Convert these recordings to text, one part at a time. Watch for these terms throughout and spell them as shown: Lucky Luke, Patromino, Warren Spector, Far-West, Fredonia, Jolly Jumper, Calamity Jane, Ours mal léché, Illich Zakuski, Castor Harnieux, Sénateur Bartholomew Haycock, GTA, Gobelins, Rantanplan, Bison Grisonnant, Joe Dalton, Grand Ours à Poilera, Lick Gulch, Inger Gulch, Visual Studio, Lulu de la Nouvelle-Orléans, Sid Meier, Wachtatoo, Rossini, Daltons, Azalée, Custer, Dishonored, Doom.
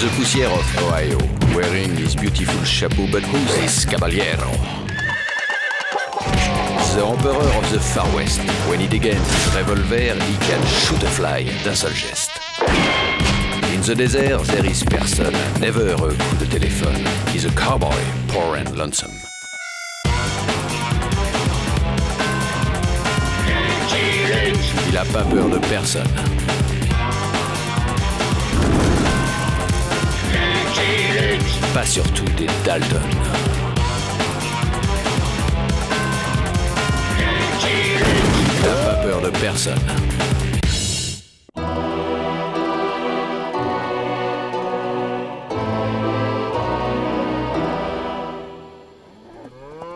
the Poussière of Ohio, wearing his beautiful chapeau but who's this caballero? The Emperor of the Far West, when he degains his revolver, he can shoot a fly d'un seul geste. In the desert, there is person, never a coup de téléphone. He's a cowboy, poor and lonesome. Il a pas peur de personne. Pas surtout des Dalton. Il n'a pas peur de personne.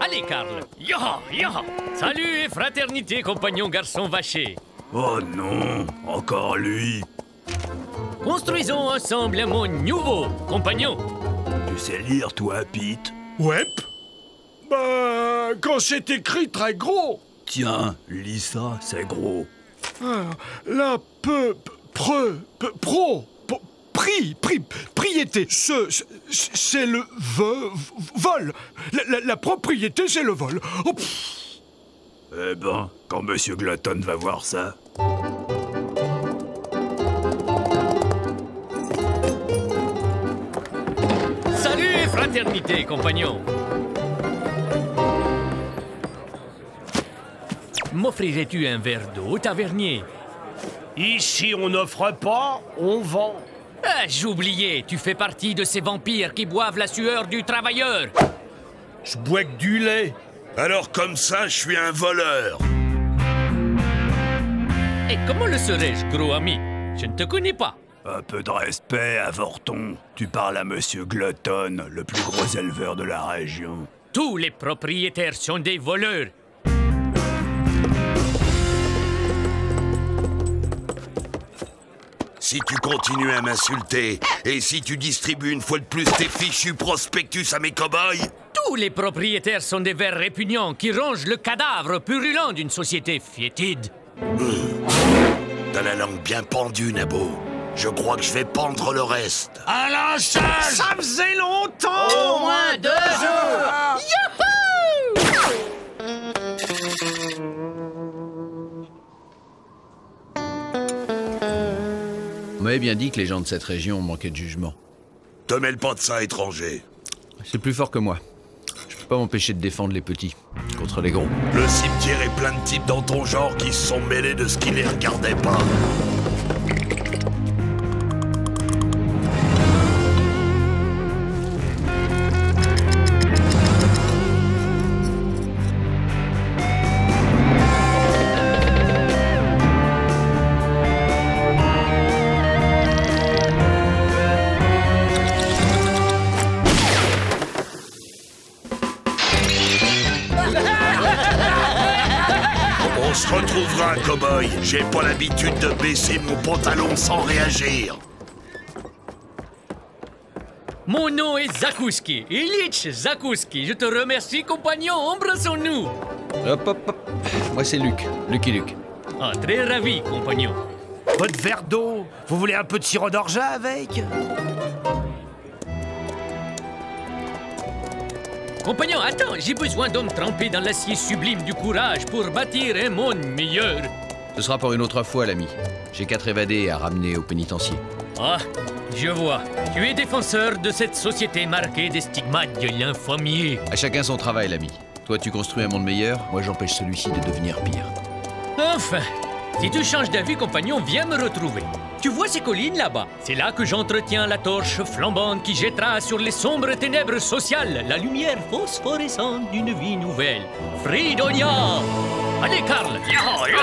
Allez, Karl. Yaha, yaha. Salut et fraternité, compagnon garçon vaché. Oh non, encore lui. Construisons ensemble un monde nouveau, compagnon. Tu sais lire, toi, Pete? Ouais. Bah, quand c'est écrit très gros. Tiens, lis ça, c'est gros. Ah, la propriété. C'est le vol. La propriété, c'est le vol. Oh, eh ben, quand Monsieur Glutton va voir ça. Fraternité, compagnon. M'offrirais-tu un verre d'eau, tavernier? Ici, on n'offre pas, on vend. Ah, j'oubliais, tu fais partie de ces vampires qui boivent la sueur du travailleur. Je bois que du lait. Alors comme ça, je suis un voleur. Et comment le serais-je, gros ami? Je ne te connais pas. Un peu de respect, Avorton. Tu parles à Monsieur Glutton, le plus gros éleveur de la région. Tous les propriétaires sont des voleurs. Si tu continues à m'insulter, et si tu distribues une fois de plus tes fichus prospectus à mes cow-boys... Tous les propriétaires sont des vers répugnants qui rongent le cadavre purulent d'une société fétide. T'as la langue bien pendue, Nabo. Je crois que je vais pendre le reste. À la chasse! Ça faisait longtemps! Au moins 2 jours! Youhou! On m'avait bien dit que les gens de cette région manquaient de jugement. Te mêle pas de ça, étranger. C'est plus fort que moi. Je peux pas m'empêcher de défendre les petits contre les gros. Le cimetière est plein de types dans ton genre qui se sont mêlés de ce qui les regardait pas. Cow-boy, j'ai pas l'habitude de baisser mon pantalon sans réagir. Mon nom est Zakuski, Illich Zakuski. Je te remercie, compagnon. Embrassons-nous. Hop, hop, hop. Moi, c'est Luc. Lucky Luke. Ah, très ravi, compagnon. Votre verre d'eau. Vous voulez un peu de sirop d'orgeat avec? Compagnon, attends, j'ai besoin d'hommes trempés dans l'acier sublime du courage pour bâtir un monde meilleur. Ce sera pour une autre fois, l'ami. J'ai 4 évadés à ramener au pénitencier. Ah, je vois. Tu es défenseur de cette société marquée des stigmates de l'infamie. À chacun son travail, l'ami. Toi, tu construis un monde meilleur, moi, j'empêche celui-ci de devenir pire. Enfin, si tu changes d'avis, compagnon, viens me retrouver. Tu vois ces collines là-bas? C'est là que j'entretiens la torche flambante qui jettera sur les sombres ténèbres sociales la lumière phosphorescente d'une vie nouvelle. Fredonia! Allez, Karl! Yo, yo!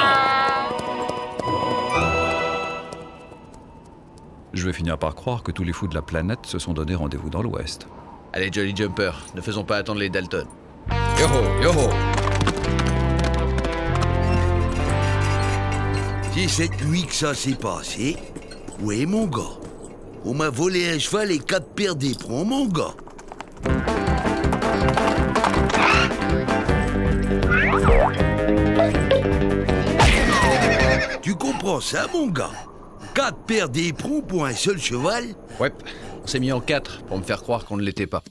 Je vais finir par croire que tous les fous de la planète se sont donné rendez-vous dans l'Ouest. Allez, Jolly Jumper, ne faisons pas attendre les Dalton. Yo-ho, yo-ho! C'est cette nuit que ça s'est passé. Oui, mon gars. On m'a volé un cheval et 4 paires d'éperons, mon gars. Tu comprends ça, mon gars? 4 paires d'éperons pour un seul cheval? Ouais. On s'est mis en quatre pour me faire croire qu'on ne l'était pas.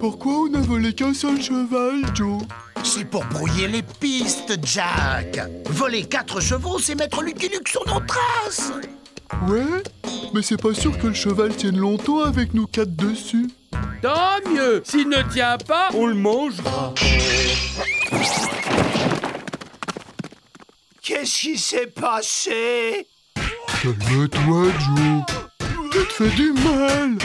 Pourquoi on a volé qu'un seul cheval, Joe? C'est pour brouiller les pistes, Jack. Voler 4 chevaux, c'est mettre Lucky Luke sur nos traces. Ouais, mais c'est pas sûr que le cheval tienne longtemps avec nous 4 dessus. Tant mieux. S'il ne tient pas, on le mangera. Qu'est-ce qui s'est passé? Calme-toi, Joe. Tu te fais du mal.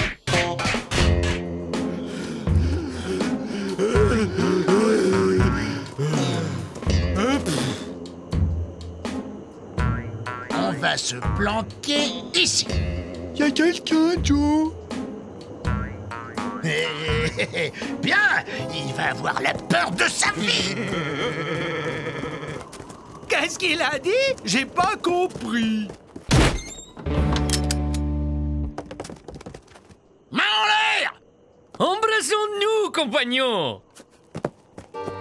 On va se planquer ici. Y a quelqu'un, Joe? Bien, il va avoir la peur de sa vie. Qu'est-ce qu'il a dit? J'ai pas compris. Main en l'air! Embrassons-nous, compagnons!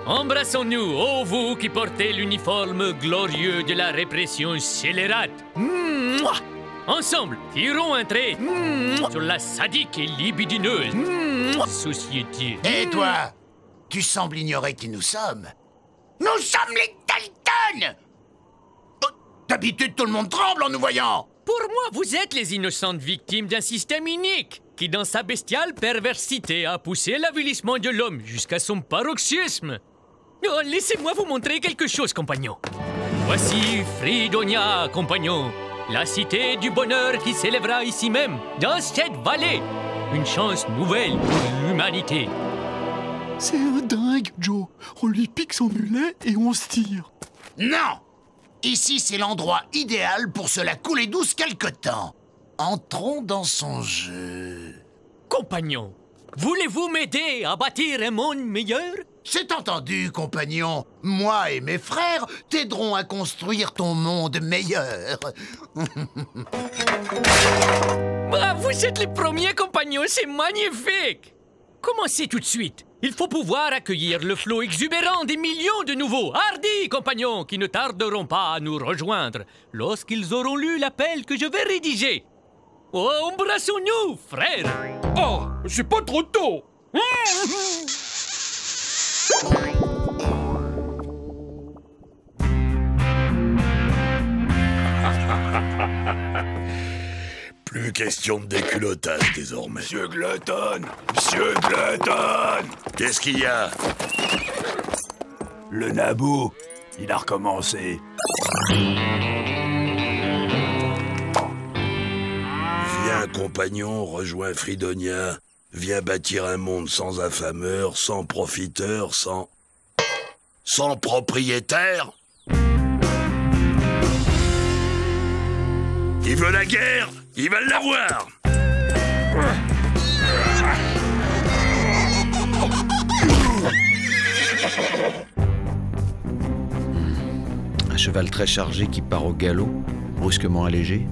Embrassons-nous, ô vous qui portez l'uniforme glorieux de la répression scélérate. Mouah! Ensemble, tirons un trait sur la sadique et libidineuse société. Et toi, tu sembles ignorer qui nous sommes. Nous sommes les Dalton! D'habitude, tout le monde tremble en nous voyant. Pour moi, vous êtes les innocentes victimes d'un système unique qui, dans sa bestiale perversité, a poussé l'avilissement de l'homme jusqu'à son paroxysme. Oh, laissez-moi vous montrer quelque chose, compagnon. Voici Fredonia, compagnon. La cité du bonheur qui s'élèvera ici même, dans cette vallée. Une chance nouvelle pour l'humanité. C'est un dingue, Joe. On lui pique son mulet et on se tire. Non! Ici, c'est l'endroit idéal pour se la couler douce quelque temps. Entrons dans son jeu. Compagnon, voulez-vous m'aider à bâtir un monde meilleur? C'est entendu, compagnon. Moi et mes frères t'aiderons à construire ton monde meilleur. Bah, vous êtes les premiers, compagnons, c'est magnifique. Commencez tout de suite. Il faut pouvoir accueillir le flot exubérant des millions de nouveaux, hardis compagnons qui ne tarderont pas à nous rejoindre lorsqu'ils auront lu l'appel que je vais rédiger. Oh, embrassons-nous, frères. Oh, c'est pas trop tôt. Plus question de déculottage désormais. Monsieur Glutton! Monsieur Glutton! Qu'est-ce qu'il y a? Le Naboo, il a recommencé. Viens, compagnon, rejoins Fredonia. Viens bâtir un monde sans affameur, sans profiteur, sans propriétaire. Ils veulent la guerre, ils veulent l'avoir. Un cheval très chargé qui part au galop, brusquement allégé.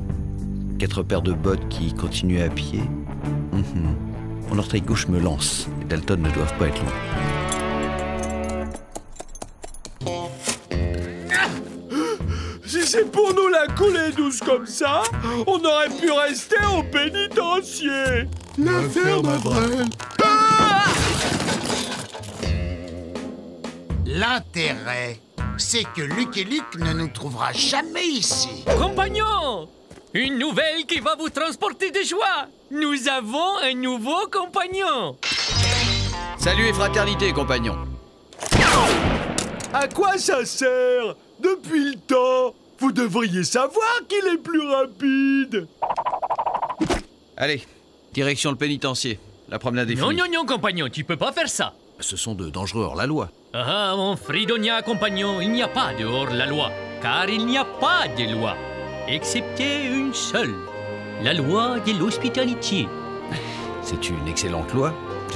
4 paires de bottes qui continuent à pied. Mon orteil gauche me lance. Les Dalton ne doivent pas être loin. Si c'est pour nous la couler douce comme ça, on aurait pu rester au pénitencier. La ferme à Brel. L'intérêt, c'est que Lucky Luke ne nous trouvera jamais ici. Compagnons, une nouvelle qui va vous transporter de joie. Nous avons un nouveau compagnon. Salut et fraternité, compagnon. À quoi ça sert? Depuis le temps, vous devriez savoir qu'il est plus rapide. Allez, direction le pénitencier. La promenade est finie. Non, compagnon, tu peux pas faire ça. Ce sont de dangereux hors-la-loi. Ah, mon Fredonia, compagnon, il n'y a pas de hors-la-loi, car il n'y a pas de loi, excepté une seule. La loi de l'hospitalité. C'est une excellente loi.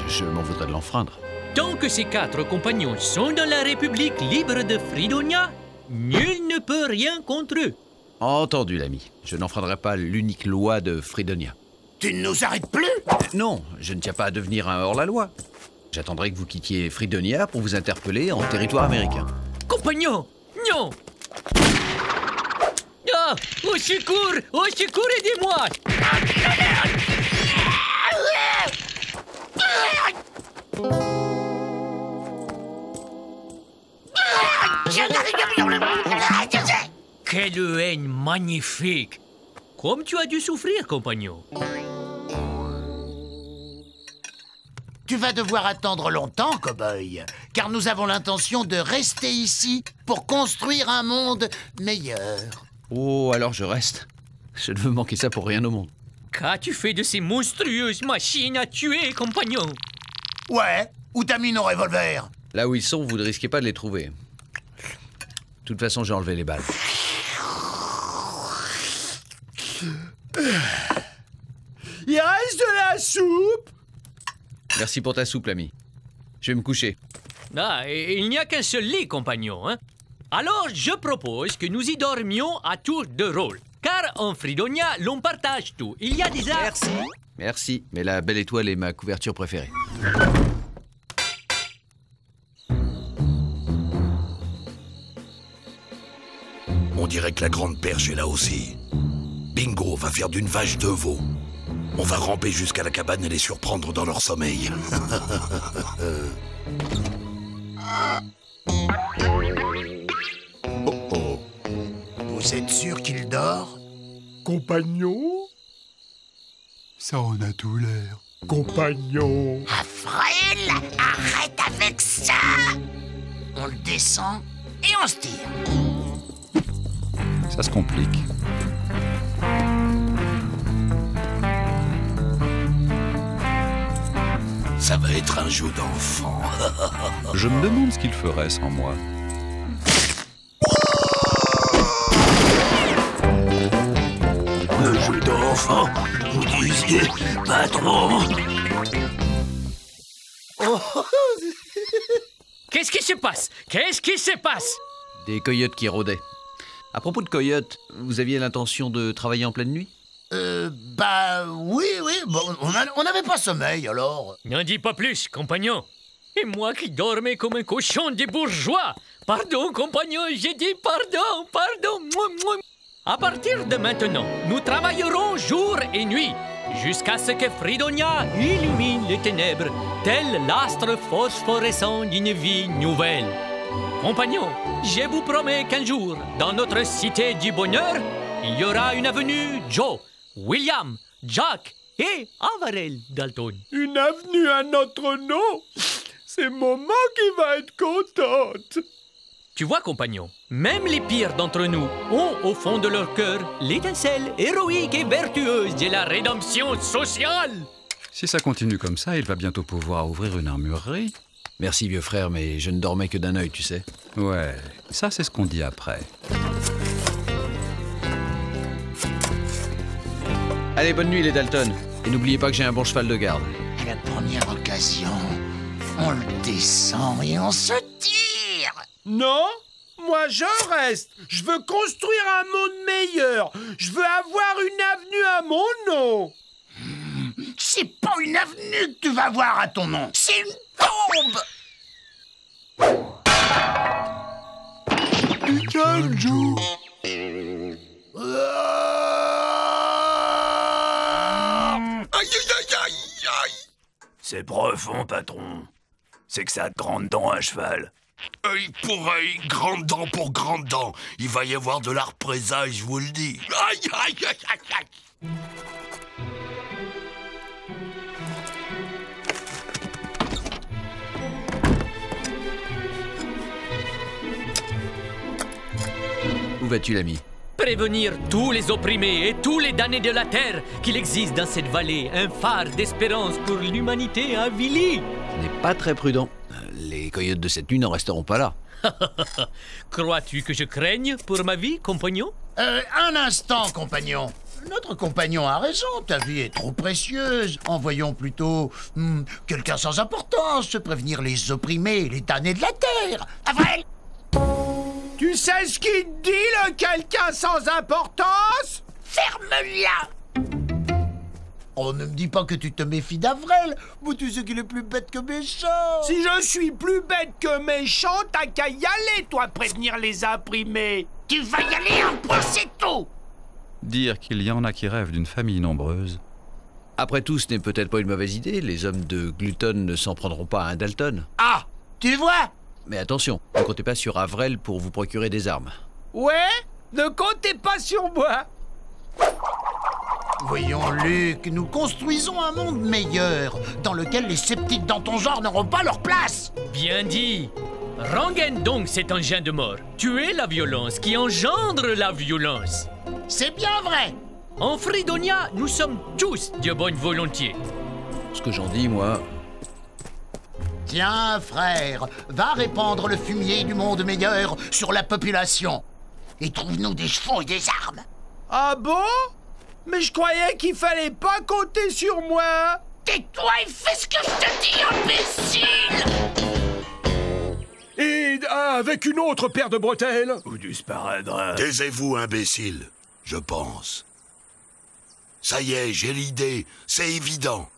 Je m'en voudrais de l'enfreindre. Tant que ces 4 compagnons sont dans la République libre de Fredonia, nul ne peut rien contre eux. Entendu, l'ami. Je n'enfreindrai pas l'unique loi de Fredonia. Tu ne nous arrêtes plus? Non, je ne tiens pas à devenir un hors-la-loi. J'attendrai que vous quittiez Fredonia pour vous interpeller en territoire américain. Compagnon, non! Au secours, aidez-moi! Quelle haine magnifique! Comme tu as dû souffrir, compagnon. Tu vas devoir attendre longtemps, cow-boy, car nous avons l'intention de rester ici pour construire un monde meilleur. Oh, alors je reste. Je ne veux manquer ça pour rien au monde. Qu'as-tu fait de ces monstrueuses machines à tuer, compagnon? Ouais, où t'as mis nos revolvers? Là où ils sont, vous ne risquez pas de les trouver. De toute façon, j'ai enlevé les balles. Il reste de la soupe! Merci pour ta soupe, l'ami. Je vais me coucher. Ah, il n'y a qu'un seul lit, compagnon, hein? Alors, je propose que nous y dormions à tour de rôle. Car en Fredonia, l'on partage tout. Il y a des arts... Merci. Merci, mais la belle étoile est ma couverture préférée. On dirait que la grande perche est là aussi. Bingo va faire d'une vache deux veaux. On va ramper jusqu'à la cabane et les surprendre dans leur sommeil. Oh oh. Vous êtes sûr qu'il dort? Compagnon? Ça en a tout l'air. Compagnon! Afrail, arrête avec ça! On le descend et on se tire. Ça se complique. Ça va être un jeu d'enfant. Je me demande ce qu'il ferait sans moi. Le jeu d'enfant, vous disiez, patron? Oh. Qu'est-ce qui se passe? Qu'est-ce qui se passe? Des coyotes qui rôdaient. À propos de coyotes, vous aviez l'intention de travailler en pleine nuit? Oui, bon, on n'avait pas sommeil, alors... N'en dis pas plus, compagnon. Et moi qui dormais comme un cochon des bourgeois. Pardon, compagnon, j'ai dit pardon. À partir de maintenant, nous travaillerons jour et nuit, jusqu'à ce que Fredonia illumine les ténèbres, tel l'astre phosphorescent d'une vie nouvelle. Compagnon, je vous promets qu'un jour, dans notre cité du bonheur, il y aura une avenue Joe, William, Jack et Avarel Dalton. Une avenue à notre nom? C'est maman qui va être contente. Tu vois, compagnon, même les pires d'entre nous ont au fond de leur cœur l'étincelle héroïque et vertueuse de la rédemption sociale. Si ça continue comme ça, il va bientôt pouvoir ouvrir une armurerie. Merci, vieux frère, mais je ne dormais que d'un œil, tu sais. Ouais, ça c'est ce qu'on dit après. Allez, bonne nuit les Dalton. Et n'oubliez pas que j'ai un bon cheval de garde. À la première occasion, on le descend et on se tire. Non, moi je reste. Je veux construire un monde meilleur. Je veux avoir une avenue à mon nom. C'est pas une avenue que tu vas voir à ton nom. C'est une tombe. Quel jour. C'est profond, patron. C'est que ça a de grandes dents à cheval. Œil pour œil, grande dent pour grande dent. Il va y avoir de la représailles, je vous le dis. Aïe. Où vas-tu, l'ami? Prévenir tous les opprimés et tous les damnés de la terre qu'il existe dans cette vallée un phare d'espérance pour l'humanité avilie. Ce n'est pas très prudent. Les coyotes de cette nuit n'en resteront pas là. Crois-tu que je craigne pour ma vie, compagnon? Un instant, compagnon. Notre compagnon a raison, ta vie est trop précieuse. Envoyons plutôt quelqu'un sans importance prévenir les opprimés et les damnés de la terre. Avril! Tu sais ce qu'il dit, le quelqu'un sans importance? Ferme-la! On ne me dit pas que tu te méfies d'Avrel, mais tu sais qu'il est plus bête que méchant. Si je suis plus bête que méchant, t'as qu'à y aller, toi, prévenir les imprimés. Tu vas y aller un peu, c'est tout. Dire qu'il y en a qui rêvent d'une famille nombreuse, Après tout, ce n'est peut-être pas une mauvaise idée. Les hommes de Glutton ne s'en prendront pas à un Dalton. Ah, tu vois? Mais attention, ne comptez pas sur Avrel pour vous procurer des armes. Ouais, ne comptez pas sur moi. Voyons, Luc, nous construisons un monde meilleur, dans lequel les sceptiques dans ton genre n'auront pas leur place. Bien dit. Rengaine donc cet engin de mort. Tuez la violence qui engendre la violence. C'est bien vrai. En Fredonia, nous sommes tous de bonne volonté. Ce que j'en dis, moi... Tiens, frère, va répandre le fumier du monde meilleur sur la population. Et trouve-nous des chevaux et des armes. Ah bon? Mais je croyais qu'il fallait pas compter sur moi. Tais-toi et fais ce que je te dis, imbécile! Et avec une autre paire de bretelles. Ou disparaître. Taisez-vous, imbécile, je pense. Ça y est, j'ai l'idée, c'est évident.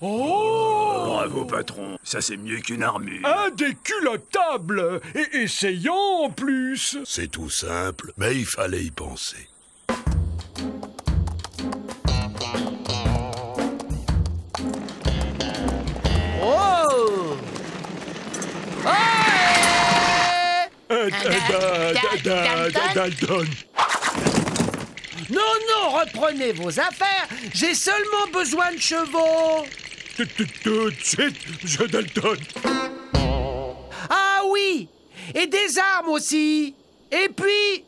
Oh! Bravo, patron, ça c'est mieux qu'une armure. Un déculottable! Et essayant en plus! C'est tout simple, mais il fallait y penser. Oh! Dalton! Non, non, reprenez vos affaires. J'ai seulement besoin de chevaux. Tout de suite, je Dalton. Ah oui, et des armes aussi. Et puis,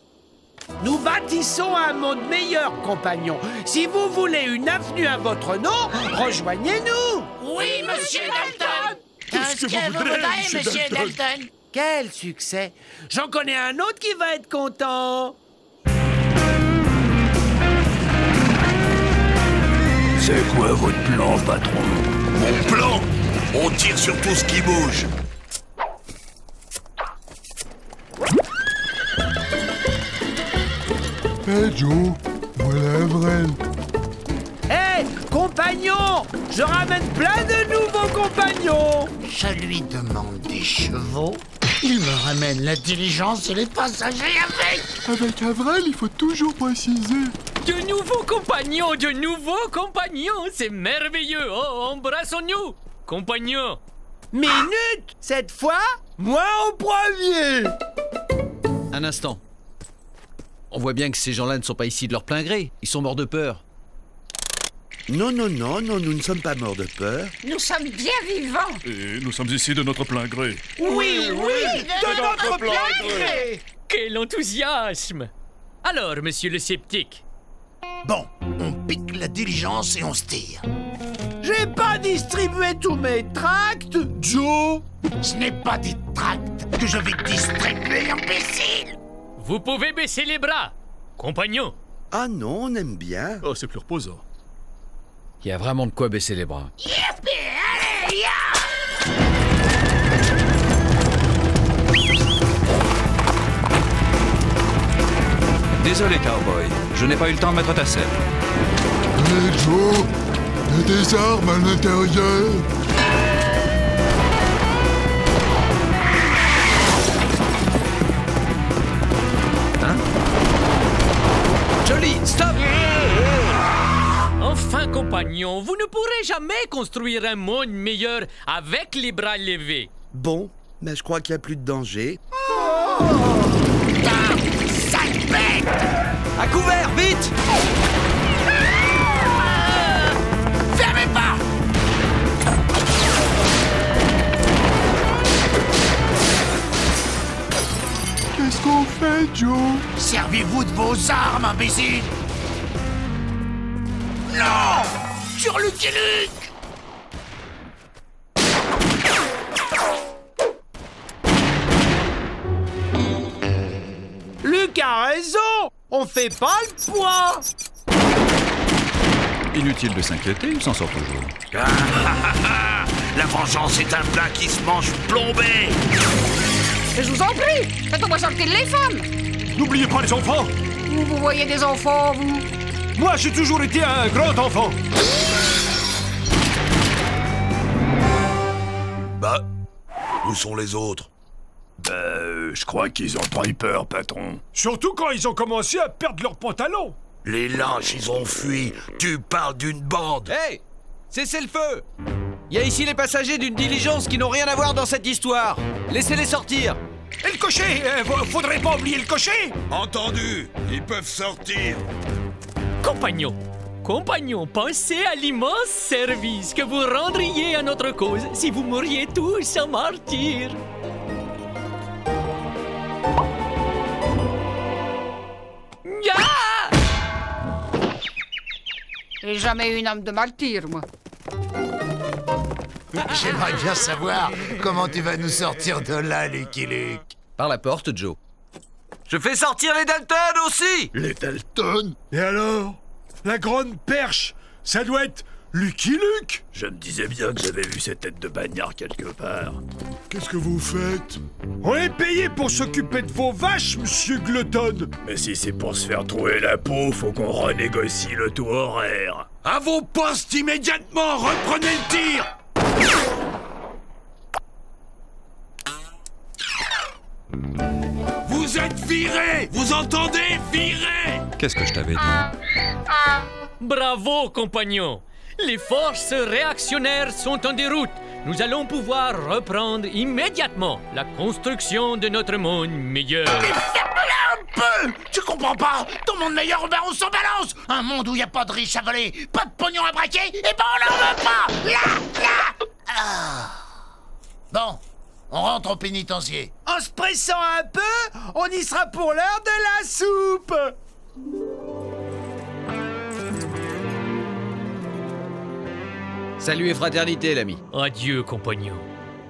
nous bâtissons un monde meilleur, compagnons. Si vous voulez une avenue à votre nom, rejoignez-nous. Oui, monsieur Dalton. Qu'est-ce que vous voudrez, monsieur Dalton? Quel succès. J'en connais un autre qui va être content. C'est quoi votre plan, patron? Mon plan? On tire sur tout ce qui bouge. Hey Joe, voilà Avrel. Hey, compagnons, je ramène plein de nouveaux compagnons. Je lui demande des chevaux. Il me ramène la diligence et les passagers avec. Avec Avrel, il faut toujours préciser. De nouveaux compagnons, c'est merveilleux. Oh, embrassons-nous, compagnons. Minute, cette fois, moi en premier. Un instant. On voit bien que ces gens-là ne sont pas ici de leur plein gré. Ils sont morts de peur. Non, nous ne sommes pas morts de peur. Nous sommes bien vivants. Et nous sommes ici de notre plein gré. Oui, de notre plein gré. Quel enthousiasme. Alors, monsieur le sceptique. Bon, on pique la diligence et on se tire. J'ai pas distribué tous mes tracts, Joe. Ce n'est pas des tracts que je vais distribuer, imbécile. Vous pouvez baisser les bras, compagnon. Ah non, on aime bien. Oh, c'est plus reposant. Il y a vraiment de quoi baisser les bras. Yippee, allez, Désolé, cowboy. Je n'ai pas eu le temps de mettre ta selle. Mais Joe, il y a des armes à l'intérieur. Hein? Jolly, stop! Enfin, compagnon, vous ne pourrez jamais construire un monde meilleur avec les bras levés. Bon, mais je crois qu'il n'y a plus de danger. Oh! À couvert, vite! Fermez pas! Qu'est-ce qu'on fait, Joe? Servez-vous de vos armes, imbécile! Non! Sur Lucky Luke! Luc a raison! On fait pas le poids! Inutile de s'inquiéter, il s'en sort toujours. La vengeance est un plat qui se mange plombé! Je vous en prie! Faites-moi sortir les femmes! N'oubliez pas les enfants! Vous voyez des enfants, vous? Moi, j'ai toujours été un grand enfant! Bah, où sont les autres? Je crois qu'ils ont trop eu peur, patron. Surtout quand ils ont commencé à perdre leurs pantalons. Les lâches, ils ont fui. Tu parles d'une bande. Hé, cessez le feu. Il y a ici les passagers d'une diligence qui n'ont rien à voir dans cette histoire. Laissez-les sortir. Et le cocher, faudrait pas oublier le cocher. Entendu, ils peuvent sortir. Compagnons, compagnons, pensez à l'immense service que vous rendriez à notre cause si vous mouriez tous en martyr. J'ai jamais eu une âme de martyr, moi. J'aimerais bien savoir comment tu vas nous sortir de là, Lucky Luke. Par la porte, Joe. Je fais sortir les Dalton aussi. Les Dalton? Et alors? La grande perche, ça doit être Lucky Luke. Je me disais bien que j'avais vu cette tête de bagnard quelque part. Qu'est-ce que vous faites? On est payé pour s'occuper de vos vaches, monsieur Glutton. Mais si c'est pour se faire trouer la peau, faut qu'on renégocie le taux horaire. À vos postes immédiatement, reprenez le tir. Vous êtes virés! Vous entendez? Virés! Qu'est-ce que je t'avais dit? Bravo, compagnons! Les forces réactionnaires sont en déroute. Nous allons pouvoir reprendre immédiatement la construction de notre monde meilleur. Mais ferme-la un peu! Tu comprends pas? Ton monde meilleur, ben on s'en balance! Un monde où il n'y a pas de riches à voler, pas de pognon à braquer, et ben on n'en veut pas! Là! Ah. Bon, on rentre au pénitencier. En se pressant un peu, on y sera pour l'heure de la soupe. Salut et fraternité, l'ami. Adieu, compagnon.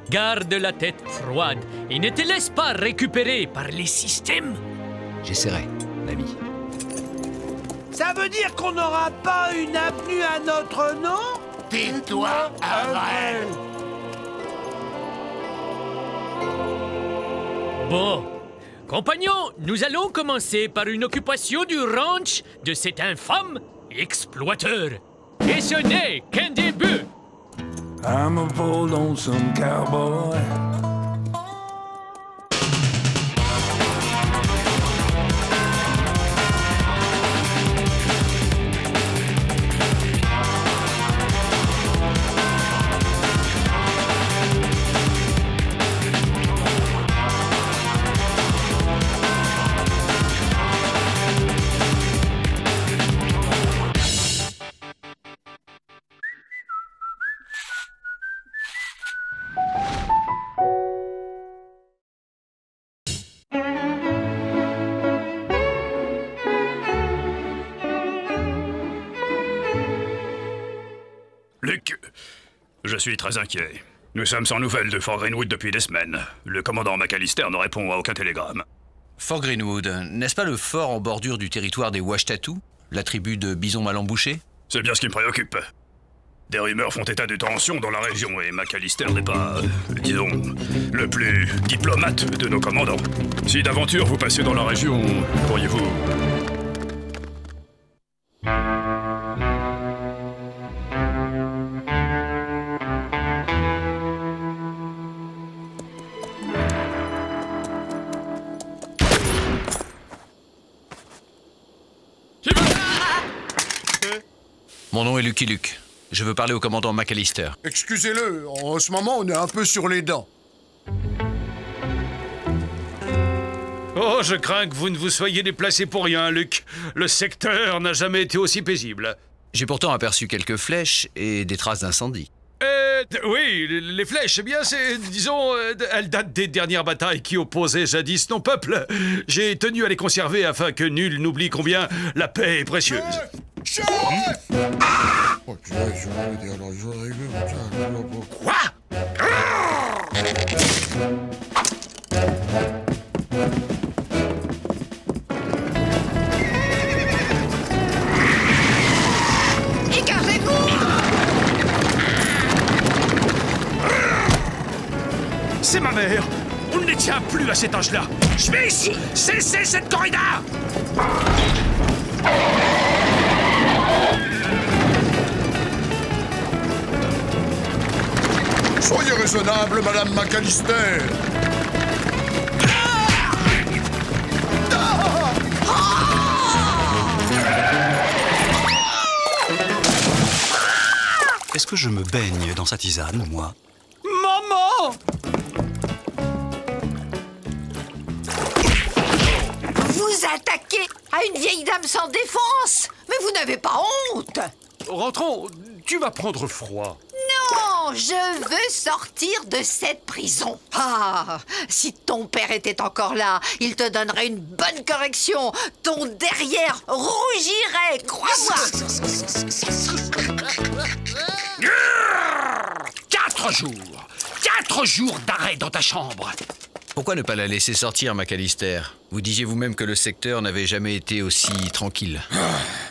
Garde la tête froide et ne te laisse pas récupérer par les systèmes. J'essaierai, l'ami. Ça veut dire qu'on n'aura pas une avenue à notre nom? Tais-toi, Avril. Bon, compagnons, nous allons commencer par une occupation du ranch de cet infâme exploiteur. Et ce n'est qu'un début. I'm a bold, lonesome cowboy. Je suis très inquiet. Nous sommes sans nouvelles de Fort Greenwood depuis des semaines. Le commandant McAllister ne répond à aucun télégramme. Fort Greenwood, n'est-ce pas le fort en bordure du territoire des Wachtatoo, la tribu de Bison mal embouché? C'est bien ce qui me préoccupe. Des rumeurs font état de tensions dans la région et McAllister n'est pas, disons, le plus diplomate de nos commandants. Si d'aventure vous passez dans la région, pourriez-vous... Mon nom est Lucky Luke. Je veux parler au commandant McAllister. Excusez-le, en ce moment, on est un peu sur les dents. Oh, je crains que vous ne vous soyez déplacé pour rien, Luke. Le secteur n'a jamais été aussi paisible. J'ai pourtant aperçu quelques flèches et des traces d'incendie. Oui, les flèches, eh bien, c'est, disons, elles datent des dernières batailles qui opposaient jadis ton peuple. J'ai tenu à les conserver afin que nul n'oublie combien la paix est précieuse. Chef! Ah! Quoi? C'est ma mère! On ne les tient plus à cet âge-là! Schmiss! Cessez cette corrida! Soyez raisonnable, Madame McAllister. Ah ah ah ah. Est-ce que je me baigne dans sa tisane, moi? Maman! Vous attaquez à une vieille dame sans défense? Mais vous n'avez pas honte! Rentrons, tu vas prendre froid. Non, je veux sortir de cette prison. Ah, si ton père était encore là, il te donnerait une bonne correction. Ton derrière rougirait, crois-moi. 4 jours. 4 jours d'arrêt dans ta chambre. Pourquoi ne pas la laisser sortir, McAllister? Vous disiez vous-même que le secteur n'avait jamais été aussi tranquille.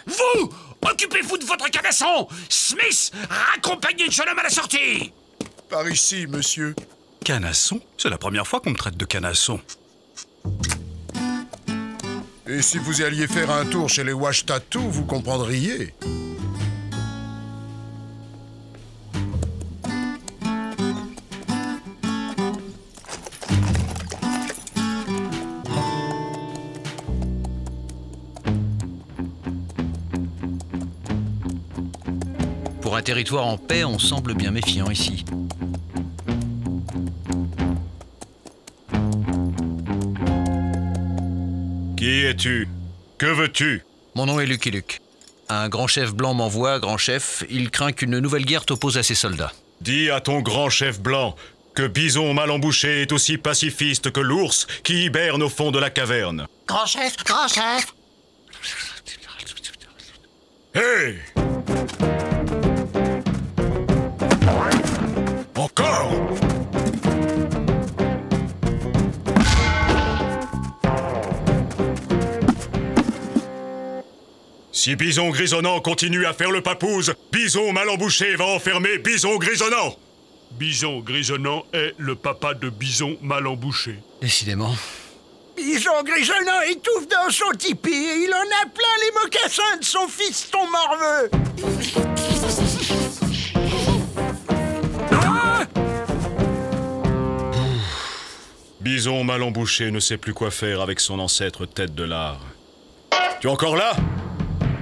Vous! Occupez-vous de votre cadasson! Smith, raccompagnez le jeune homme à la sortie! Par ici, monsieur. Canasson? C'est la première fois qu'on me traite de canasson. Et si vous alliez faire un tour chez les Wachtatoo, vous comprendriez. Pour un territoire en paix, on semble bien méfiant ici. Qui es-tu? Que veux-tu? Mon nom est Lucky Luke. Un grand chef blanc m'envoie, grand chef. Il craint qu'une nouvelle guerre t'oppose à ses soldats. Dis à ton grand chef blanc que Bison mal embouché est aussi pacifiste que l'ours qui hiberne au fond de la caverne. Grand chef, grand chef. Hé! Encore! Si Bison Grisonnant continue à faire le papouze, Bison mal embouché va enfermer Bison Grisonnant! Bison Grisonnant est le papa de Bison mal embouché. Décidément. Bison Grisonnant étouffe dans son tipi et il en a plein les mocassins de son fiston morveux! Bison mal embouché ne sait plus quoi faire avec son ancêtre tête de lard. Tu es encore là?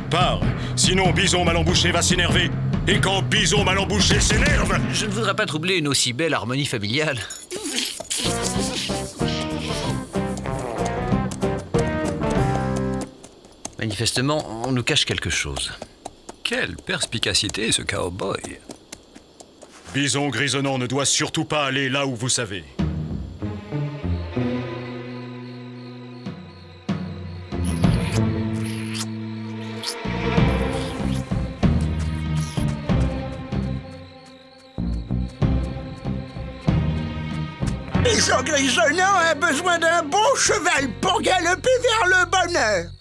Pars, sinon Bison mal embouché va s'énerver. Et quand Bison mal embouché s'énerve... Je ne voudrais pas troubler une aussi belle harmonie familiale. Manifestement, on nous cache quelque chose. Quelle perspicacité, ce cow-boy! Bison Grisonnant ne doit surtout pas aller là où vous savez. Bison Grisonnant a besoin d'un bon cheval pour galoper vers le bonheur.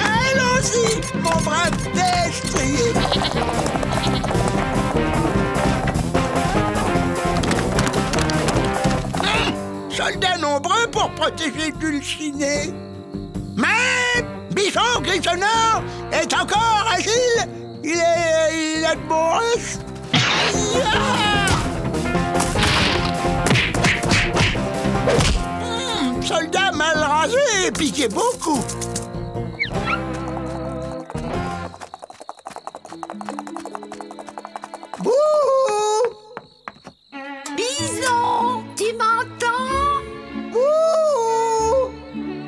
Allons-y, mon brave destrier. Soldats nombreux pour protéger Dulcinée. Mais Bison Grisonnant est encore agile. Il est de bon reste. Soldat mal rasé et piqué beaucoup. Bouhou! Bison, tu m'entends? Bouhou!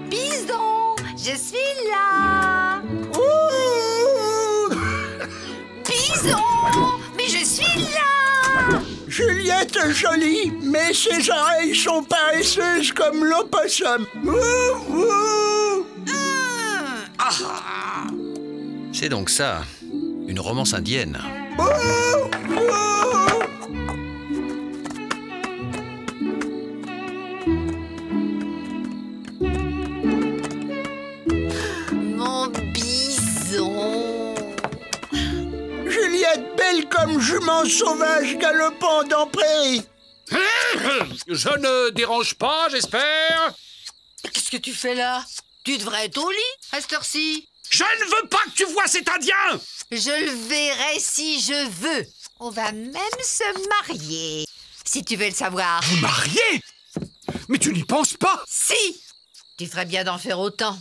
Bison, je suis là. Bouhou! Bison, mais je suis là. Juliette jolie, mais ses oreilles sont paresseuses comme l'opossum. C'est donc ça, une romance indienne. Mon bison. Juliette, belle comme jument sauvage galopant dans prairie. Je ne dérange pas, j'espère. Qu'est-ce que tu fais là? Tu devrais être au lit, à cette heure-ci. Je ne veux pas que tu vois cet Indien. Je le verrai si je veux. On va même se marier, si tu veux le savoir. Vous marier? Mais tu n'y penses pas? Si. Tu ferais bien d'en faire autant.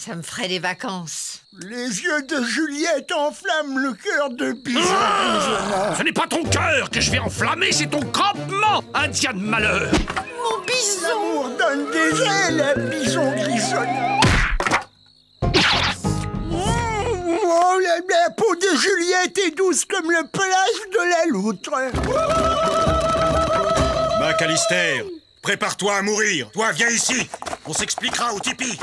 Ça me ferait des vacances. Les yeux de Juliette enflamment le cœur de Bison Grisonnant. Ce n'est pas ton cœur que je vais enflammer, c'est ton campement, indien de malheur. Mon bison. L'amour donne des ailes à Bison Grisonnant. Oh, la peau de Juliette est douce comme le pelage de la loutre. McAllister, prépare-toi à mourir. Toi, viens ici. On s'expliquera au tipi.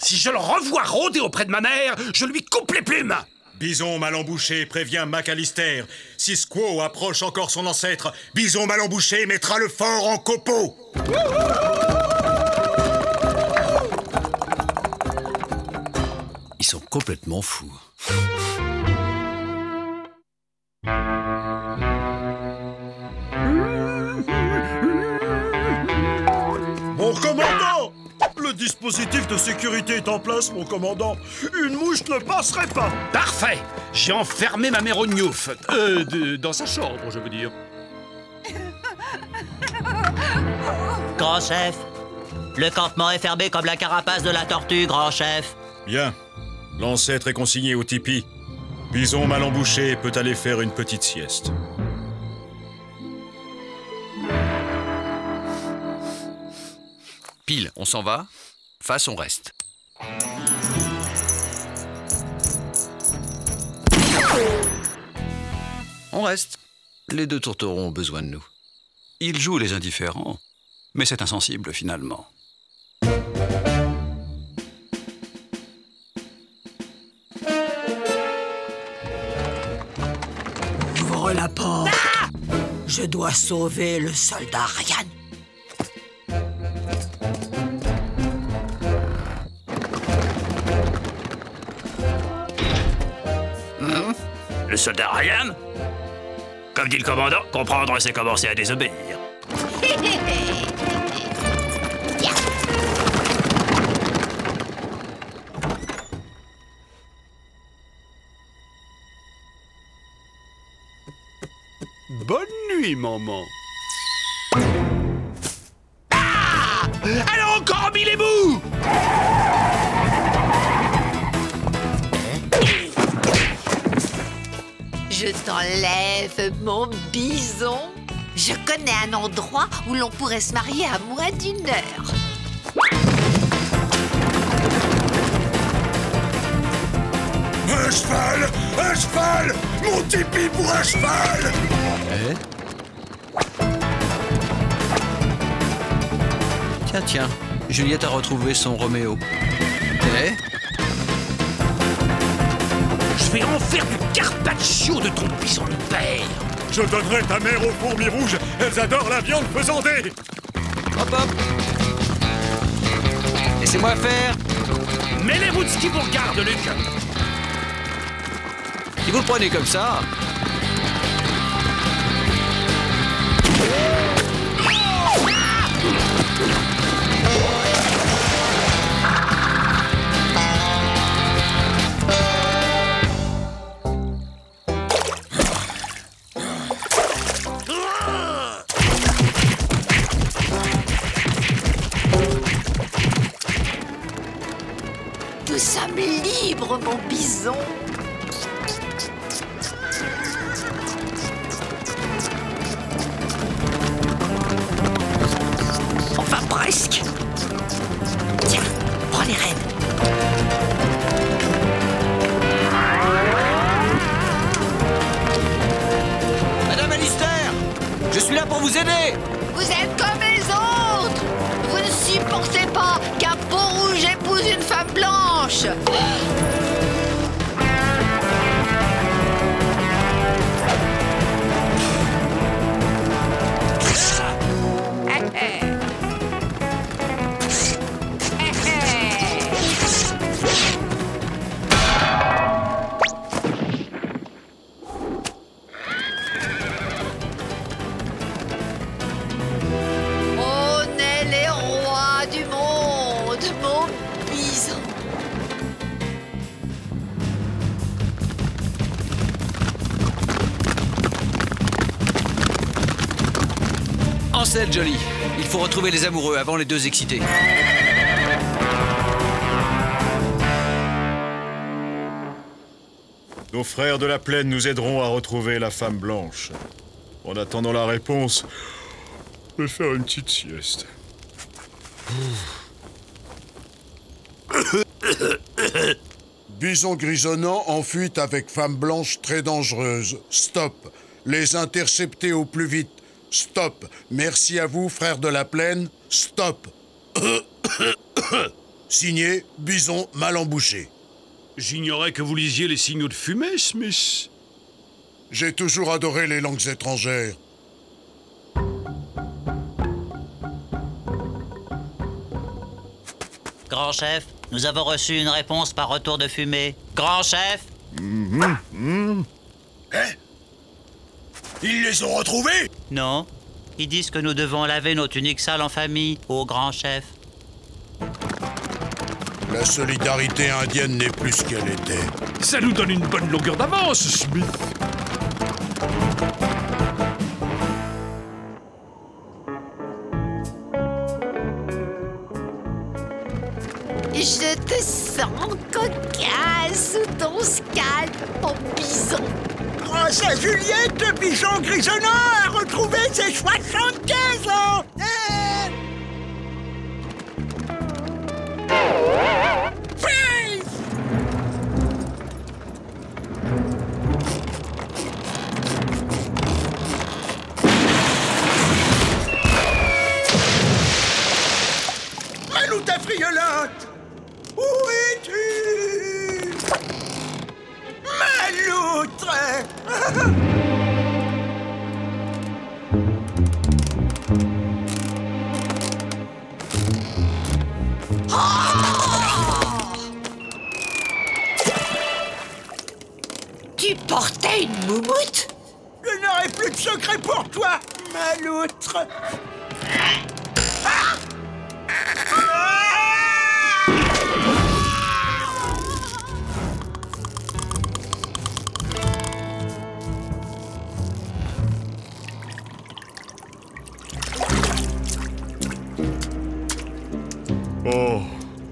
Si je le revois rôder auprès de ma mère, je lui coupe les plumes. Bison mal embouché prévient McAllister. Si Squaw approche encore son ancêtre, Bison mal embouché mettra le fort en copeaux. Ils sont complètement fous. Mon commandant! Le dispositif de sécurité est en place, mon commandant. Une mouche ne passerait pas. Parfait. J'ai enfermé ma mère au gnouf. Dans sa chambre, je veux dire. Grand chef, le campement est fermé comme la carapace de la tortue, grand chef. Bien. L'ancêtre est consigné au tipi. Bison mal embouché peut aller faire une petite sieste. Pile, on s'en va. Face, on reste. On reste. Les deux tourterons ont besoin de nous. Ils jouent les indifférents, mais c'est insensible finalement. La porte. Ah! Je dois sauver le soldat Ryan. Le soldat Ryan? Comme dit le commandant, comprendre c'est commencer à désobéir. Maman. Ah! Elle a encore mis les bouts! Je t'enlève mon bison. Je connais un endroit où l'on pourrait se marier à moins d'une heure. Un cheval! Un cheval! Mon tipi pour un cheval! Eh? Tiens, tiens, Juliette a retrouvé son Roméo. Eh? Je vais en faire du carpaccio de ton bison de père. Je donnerai ta mère aux fourmis rouges. Elles adorent la viande pesantée. Hop hop. Laissez-moi faire. Mets les routes qui vous regardent, Luc. Si vous le prenez comme ça... Nous sommes libres, mon bison. Enfin, presque. Tiens, prends les rênes. Madame Alistair, je suis là pour vous aider. Vous êtes comme les autres. Vous ne supportez pas qu'un peau-rouge épouse une femme blanche. Jolly, il faut retrouver les amoureux avant les deux excités. Nos frères de la plaine nous aideront à retrouver la femme blanche. En attendant la réponse, je vais faire une petite sieste. Bison Grisonnant en fuite avec femme blanche très dangereuse. Stop. Les intercepter au plus vite. Stop. Merci à vous, frères de la plaine. Stop. Signé, Bison mal embouché. J'ignorais que vous lisiez les signaux de fumée, Smith. J'ai toujours adoré les langues étrangères. Grand chef, nous avons reçu une réponse par retour de fumée. Grand chef. Hein? Ils les ont retrouvés? Non. Ils disent que nous devons laver nos tuniques sales en famille, au grand chef. La solidarité indienne n'est plus ce qu'elle était. Ça nous donne une bonne longueur d'avance, Smith. Je te sens cocasse sous ton scalp en bison. Grâce à Juliette, le Bison Grisonnant a retrouvé ses 75 ans.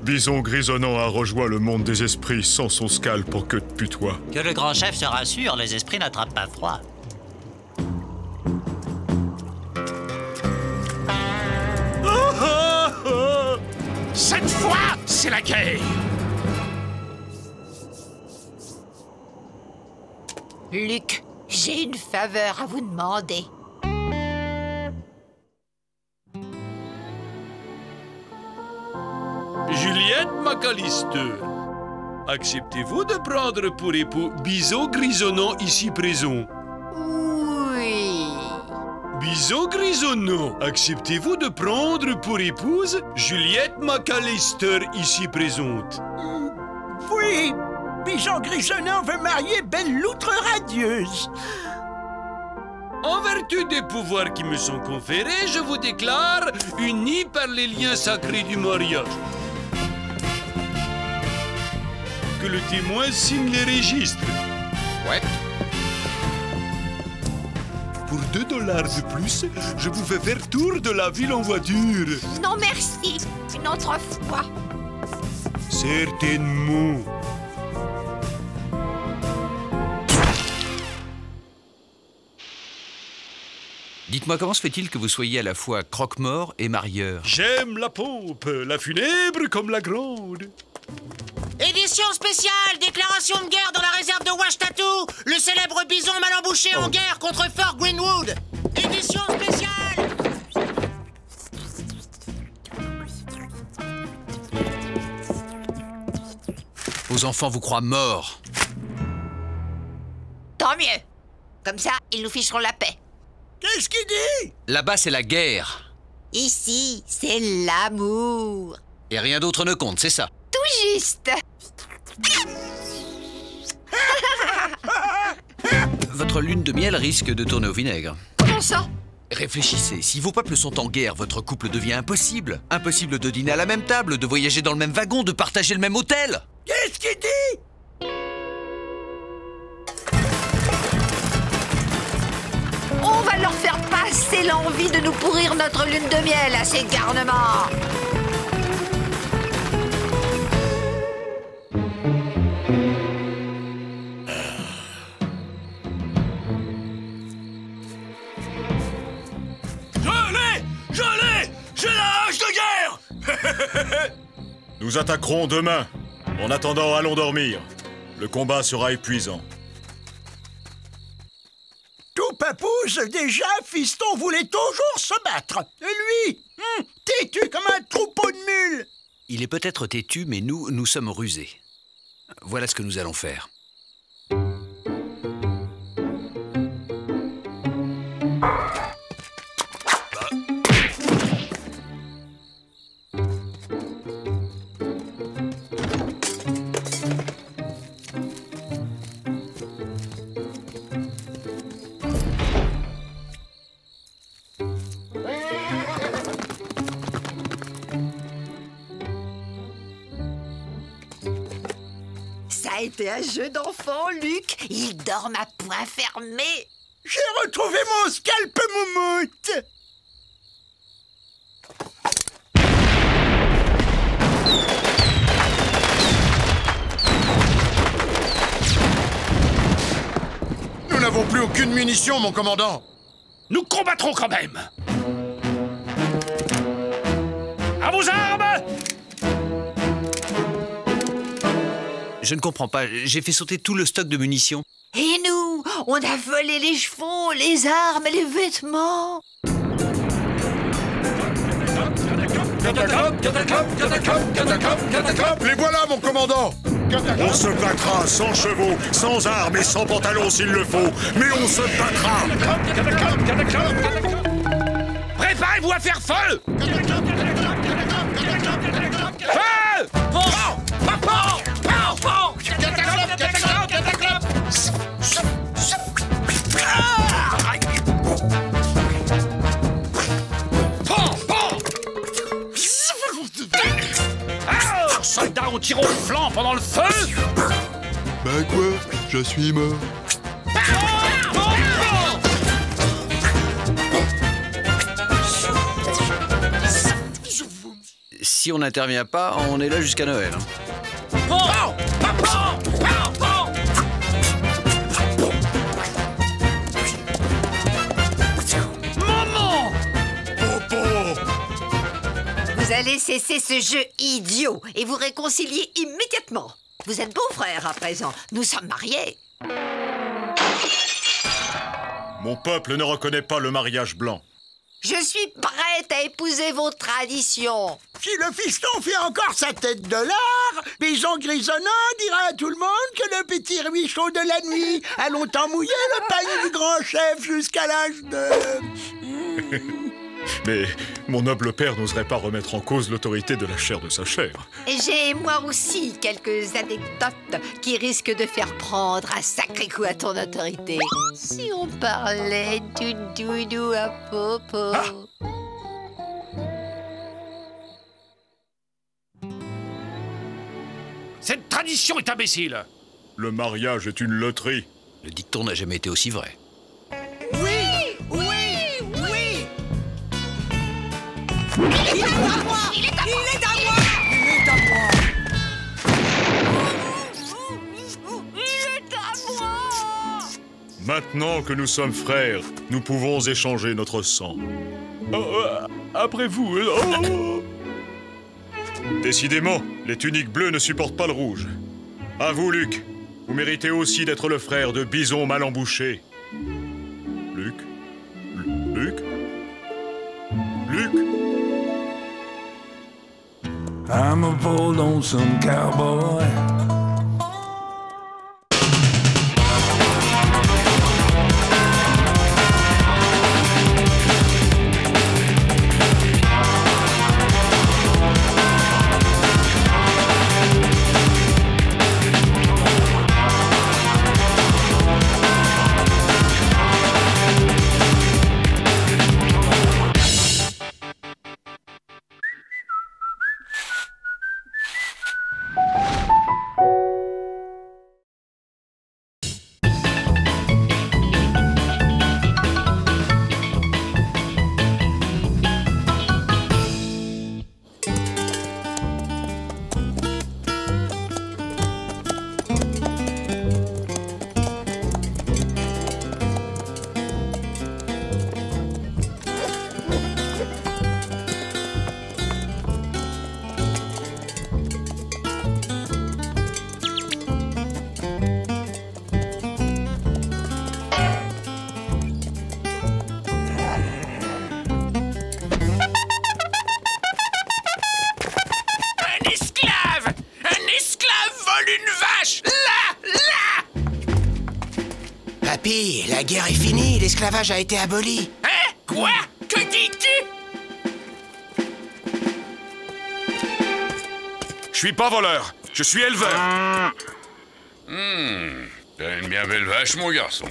Bison Grisonnant a rejoint le monde des esprits sans son scalp pour queue de putois. Que le grand chef se rassure, les esprits n'attrapent pas froid. Cette fois, c'est la guerre. Luc, j'ai une faveur à vous demander. Juliette McAllister, acceptez-vous de prendre pour époux Bison Grisonnant ici présent? Oui. Bison Grisonnant, acceptez-vous de prendre pour épouse Juliette McAllister ici présente? Oui. Bison Grisonnant veut marier Belle Loutre Radieuse. En vertu des pouvoirs qui me sont conférés, je vous déclare unis par les liens sacrés du mariage. Que le témoin signe les registres. Ouais. Pour 2 $ de plus, je vous fais faire tour de la ville en voiture. Non merci, une autre fois. Certainement. Dites-moi, comment se fait-il que vous soyez à la fois croque-mort et marieur? J'aime la pompe, la funèbre comme la grande. Édition spéciale, déclaration de guerre dans la réserve de Wachtatoo. Le célèbre bison mal embouché en guerre contre Fort Greenwood. Édition spéciale. Vos enfants vous croient morts. Tant mieux. Comme ça, ils nous ficheront la paix. Qu'est-ce qu'il dit? Là-bas, c'est la guerre. Ici, c'est l'amour. Et rien d'autre ne compte, c'est ça? Tout juste. Votre lune de miel risque de tourner au vinaigre. Comment ça? Réfléchissez, si vos peuples sont en guerre, votre couple devient impossible. Impossible de dîner à la même table, de voyager dans le même wagon, de partager le même hôtel. Qu'est-ce qu'il dit? On va leur faire passer l'envie de nous pourrir notre lune de miel à ces garnements. Nous attaquerons demain. En attendant, allons dormir. Le combat sera épuisant. Tout papouze, déjà, Fiston voulait toujours se battre. Et lui, têtu comme un troupeau de mules. Il est peut-être têtu, mais nous, nous sommes rusés. Voilà ce que nous allons faire. C'était un jeu d'enfant, Luc. Ils dorment à poings fermés. J'ai retrouvé mon scalp moumoute. Nous n'avons plus aucune munition, mon commandant. Nous combattrons quand même. À vos armes! Je ne comprends pas, j'ai fait sauter tout le stock de munitions. Et nous, on a volé les chevaux, les armes et les vêtements. Les voilà, mon commandant. On se battra sans chevaux, sans armes et sans pantalons s'il le faut. Mais on se battra. Préparez-vous à faire feu. Feu! Soldats ont tiré au flanc pendant le feu. Ben quoi, je suis mort. Si on n'intervient pas, on est là jusqu'à Noël. Vous allez cesser ce jeu idiot et vous réconcilier immédiatement. Vous êtes beaux frères à présent. Nous sommes mariés. Mon peuple ne reconnaît pas le mariage blanc. Je suis prête à épouser vos traditions. Si le fiston fait encore sa tête de lard, Bison Grisonnant dira à tout le monde que le petit ruisseau de la nuit a longtemps mouillé le panier du grand chef jusqu'à l'âge de... Mais mon noble père n'oserait pas remettre en cause l'autorité de la chair de sa chair. J'ai moi aussi quelques anecdotes qui risquent de faire prendre un sacré coup à ton autorité. Si on parlait du doudou à Popo... Ah, cette tradition est imbécile. Le mariage est une loterie. Le dicton n'a jamais été aussi vrai. Il est à moi! Il est à moi! Il est à moi! Il est à moi! Maintenant que nous sommes frères, nous pouvons échanger notre sang. Après vous... Décidément, les tuniques bleues ne supportent pas le rouge. À vous, Luc. Vous méritez aussi d'être le frère de Bison mal embouché. Luc? Luc? Luc? I'm a poor lonesome cowboy. papy, la guerre est finie, l'esclavage a été aboli. Hein? Quoi? Que dis-tu? Je suis pas voleur, je suis éleveur. T'as une bien belle vache, mon garçon.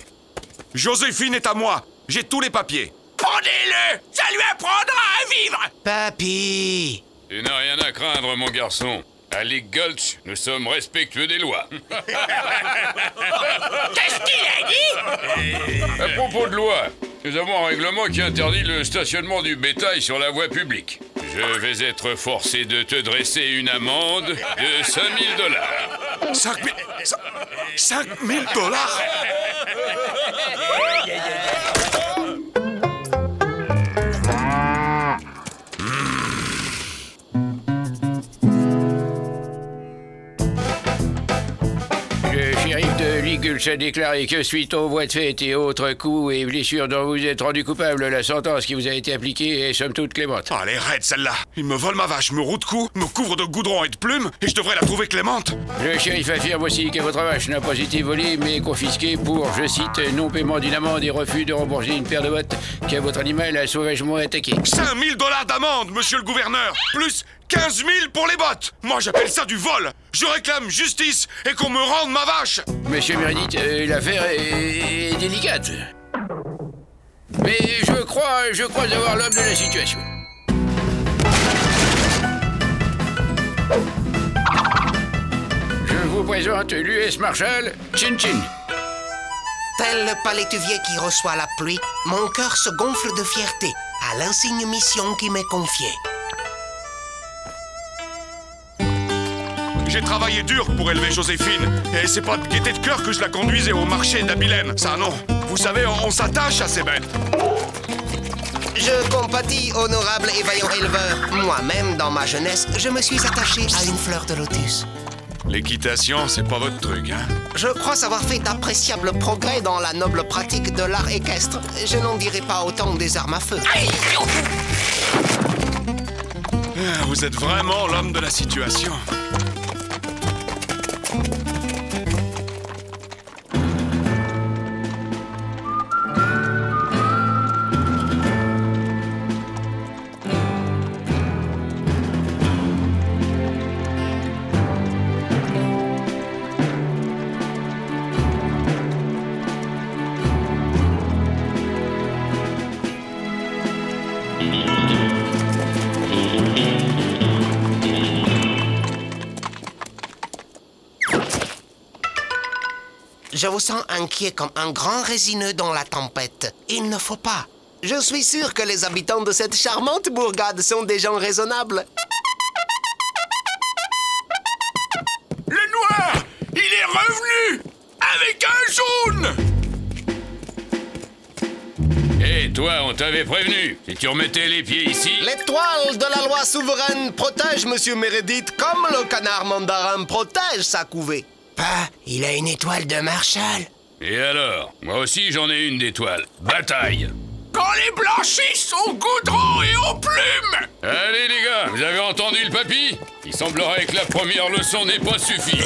Joséphine est à moi, j'ai tous les papiers. Pendez-le! Ça lui apprendra à vivre! Papy! Tu n'as rien à craindre, mon garçon. À Lick Gulch, nous sommes respectueux des lois. Qu'est-ce qu'il a dit? À propos de loi, nous avons un règlement qui interdit le stationnement du bétail sur la voie publique. Je vais être forcé de te dresser une amende de 5 000 $. 5 000 $? Gulch a déclaré que suite aux voies de fait et autres coups et blessures dont vous êtes rendu coupable, la sentence qui vous a été appliquée est somme toute clémente. Ah, elle est raide celle-là. Il me vole ma vache, me roue de coups, me couvre de goudron et de plumes, et je devrais la trouver clémente. Le shérif affirme aussi que votre vache n'a pas été volée, mais confisquée pour, je cite, non-paiement d'une amende et refus de rembourser une paire de bottes que votre animal a sauvagement attaqué. 5 000 $ d'amende, monsieur le gouverneur, plus 15 000 pour les bottes. Moi, j'appelle ça du vol. Je réclame justice et qu'on me rende ma vache. Monsieur Meredith, l'affaire est délicate. Mais je crois avoir l'homme de la situation. Je vous présente l'US Marshal Tchintin. Tel le palétuvier qui reçoit la pluie, mon cœur se gonfle de fierté à l'insigne mission qui m'est confiée. J'ai travaillé dur pour élever Joséphine, et c'est pas de gaieté de cœur que je la conduisais au marché d'Abilène, ça non. Vous savez, on s'attache à ces bêtes. Je compatis, honorable et vaillant éleveur. Moi-même, dans ma jeunesse, je me suis attaché à une fleur de lotus. L'équitation, c'est pas votre truc, hein? Je crois avoir fait d'appréciables progrès dans la noble pratique de l'art équestre. Je n'en dirai pas autant des armes à feu. Aïe! Vous êtes vraiment l'homme de la situation. Je vous sens inquiet comme un grand résineux dans la tempête. Il ne faut pas. Je suis sûr que les habitants de cette charmante bourgade sont des gens raisonnables. Le noir, il est revenu avec un jaune. Hé, toi, on t'avait prévenu. Si tu remettais les pieds ici... L'étoile de la loi souveraine protège Monsieur Meredith comme le canard mandarin protège sa couvée. Pas, il a une étoile de marshal. Et alors? Moi aussi j'en ai une d'étoile. Bataille! Quand les blanchissent au goudron et aux plumes! Allez les gars, vous avez entendu le papy? Il semblerait que la première leçon n'ait pas suffi.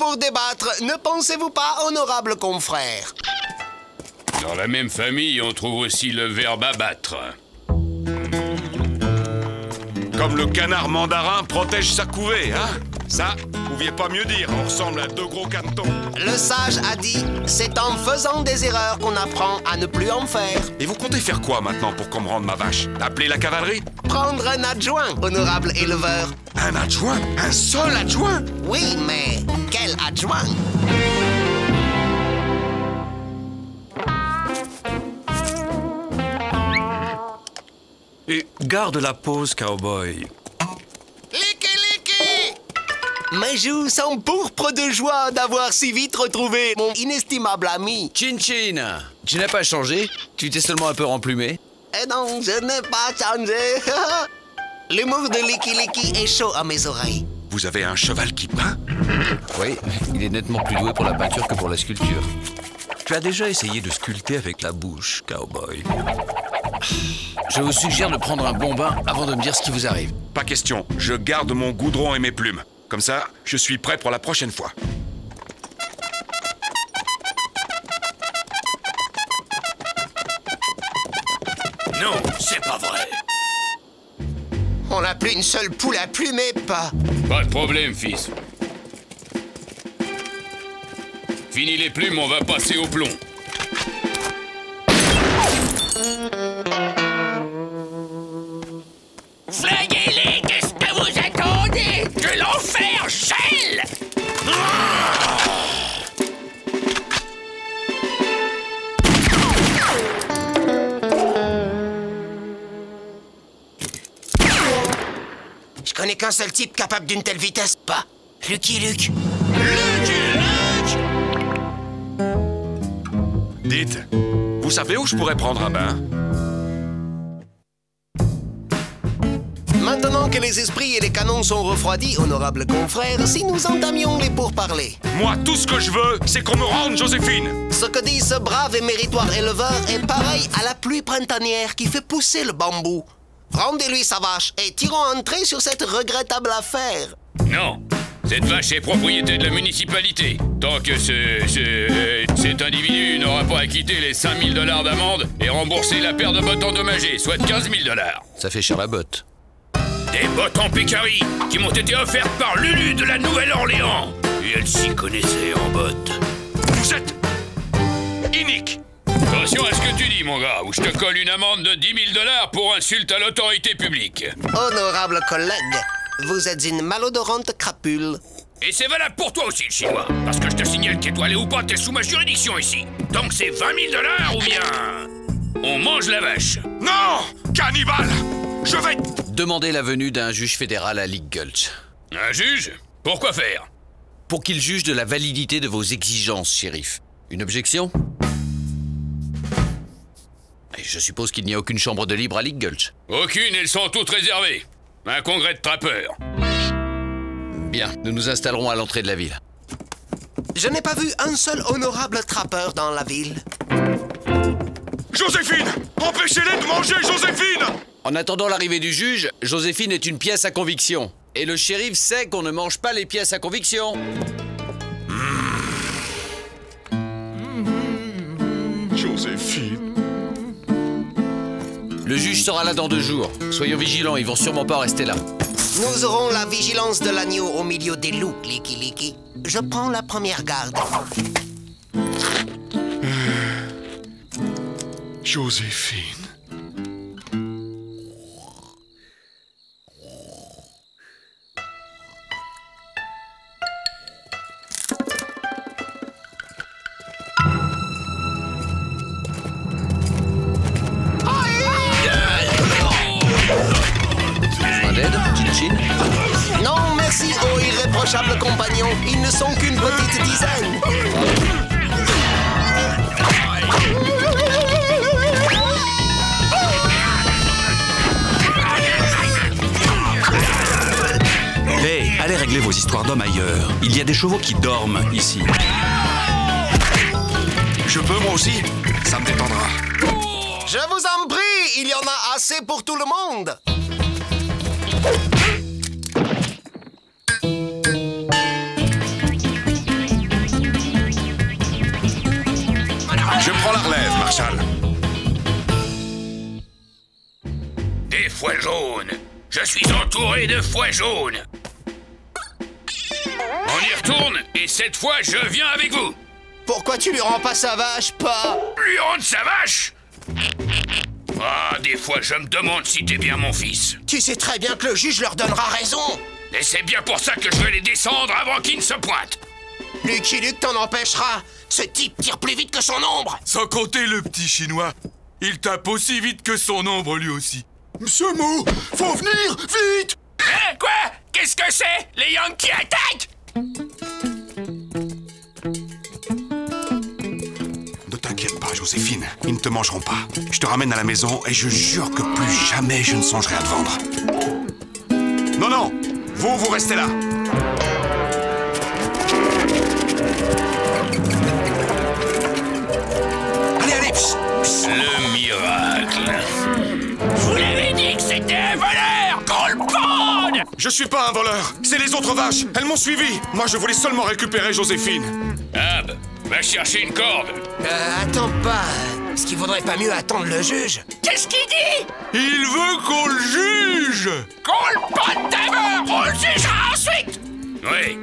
Pour débattre, ne pensez-vous pas, honorable confrère? Dans la même famille, on trouve aussi le verbe abattre. Comme le canard mandarin protège sa couvée, hein? Ça, pouviez pas mieux dire, on ressemble à deux gros canetons. Le sage a dit, c'est en faisant des erreurs qu'on apprend à ne plus en faire. Et vous comptez faire quoi maintenant pour qu'on me rende ma vache? Appeler la cavalerie? Prendre un adjoint, honorable éleveur. Un adjoint? Un seul adjoint? Oui, mais quel adjoint? Et garde la pause, cowboy. Licky, Licky! Mes joues sont pourpres de joie d'avoir si vite retrouvé mon inestimable ami. Tchintin, tu n'as pas changé? Tu t'es seulement un peu remplumé? Eh non, je n'ai pas changé. L'humour de Licky Licky est chaud à mes oreilles. Vous avez un cheval qui peint? Oui, il est nettement plus doué pour la peinture que pour la sculpture. Tu as déjà essayé de sculpter avec la bouche, cowboy. Je vous suggère de prendre un bon bain avant de me dire ce qui vous arrive. Pas question, je garde mon goudron et mes plumes. Comme ça, je suis prêt pour la prochaine fois. Non, c'est pas vrai. On n'a plus une seule poule à plumer, pas. Pas de problème, fils. Fini les plumes, on va passer au plomb. Flinguez-les, qu'est-ce que vous attendez? Que l'enfer gèle! Je connais qu'un seul type capable d'une telle vitesse, pas Lucky Luke. Lucky Luke! Dites, vous savez où je pourrais prendre un bain? Maintenant que les esprits et les canons sont refroidis, honorable confrère, si nous entamions les pourparlers. Moi, tout ce que je veux, c'est qu'on me rende Joséphine. Ce que dit ce brave et méritoire éleveur est pareil à la pluie printanière qui fait pousser le bambou. Rendez-lui sa vache et tirons un trait sur cette regrettable affaire. Non, cette vache est propriété de la municipalité. Tant que cet individu n'aura pas acquitté les 5 000 $ d'amende et remboursé la paire de bottes endommagées, soit 15 000 $. Ça fait cher la botte. Des bottes en pécari qui m'ont été offertes par Lulu de la Nouvelle-Orléans. Et elle s'y connaissait en bottes. Vous êtes inique. Attention à ce que tu dis, mon gars, ou je te colle une amende de 10 000 $ pour insulte à l'autorité publique. Honorable collègue, vous êtes une malodorante crapule. Et c'est valable pour toi aussi, le chinois. Parce que je te signale qu'étoilé ou pas, t'es sous ma juridiction ici. Donc c'est 20 000 $ ou bien... on mange la vache. Non, cannibale! Je vais... demander la venue d'un juge fédéral à Lick Gulch. Un juge? Pourquoi faire? Pour qu'il juge de la validité de vos exigences, shérif. Une objection? Et je suppose qu'il n'y a aucune chambre de libre à Lick Gulch. Aucune, elles sont toutes réservées. Un congrès de trappeurs. Bien, nous nous installerons à l'entrée de la ville. Je n'ai pas vu un seul honorable trappeur dans la ville. Joséphine! Empêchez-les de manger, Joséphine! En attendant l'arrivée du juge, Joséphine est une pièce à conviction. Et le shérif sait qu'on ne mange pas les pièces à conviction. Joséphine... Le juge sera là dans 2 jours. Soyons vigilants, ils vont sûrement pas rester là. Nous aurons la vigilance de l'agneau au milieu des loups, Licky Licky. Je prends la première garde. Joséphine... compagnons, ils ne sont qu'une petite dizaine. Hey, allez régler vos histoires d'hommes ailleurs. Il y a des chevaux qui dorment ici. Je peux moi aussi? Ça me détendra. Je vous en prie, il y en a assez pour tout le monde. Des fouets jaunes. Je suis entouré de fouets jaunes. j'y retourne, et cette fois, je viens avec vous. Pourquoi tu lui rends pas sa vache, pas? Lui rendre sa vache? Ah, des fois, je me demande si t'es bien mon fils. Tu sais très bien que le juge leur donnera raison. Et c'est bien pour ça que je veux les descendre avant qu'ils ne se pointent. Lucky Luke t'en empêchera. Ce type tire plus vite que son ombre. Sans compter le petit chinois. Il tape aussi vite que son ombre, lui aussi. Monsieur Mou, faut venir, vite! Hein? Quoi? Qu'est-ce que c'est? Les Yankees attaquent! Ne t'inquiète pas, Joséphine. Ils ne te mangeront pas. Je te ramène à la maison et je jure que plus jamais je ne songerai à te vendre. Non, non! Vous, vous restez là! Allez, allez! Psst, psst. Le miracle! Vous l'avez dit que c'était un voleur! Qu'on le prenne! Je suis pas un voleur! C'est les autres vaches! Elles m'ont suivi! Moi, je voulais seulement récupérer Joséphine! Ab, va chercher une corde! Attends pas! Est-ce qu'il vaudrait pas mieux attendre le juge? Qu'est-ce qu'il dit? Il veut qu'on le juge! Qu'on le pote d'abord! On le jugera ensuite! Oui.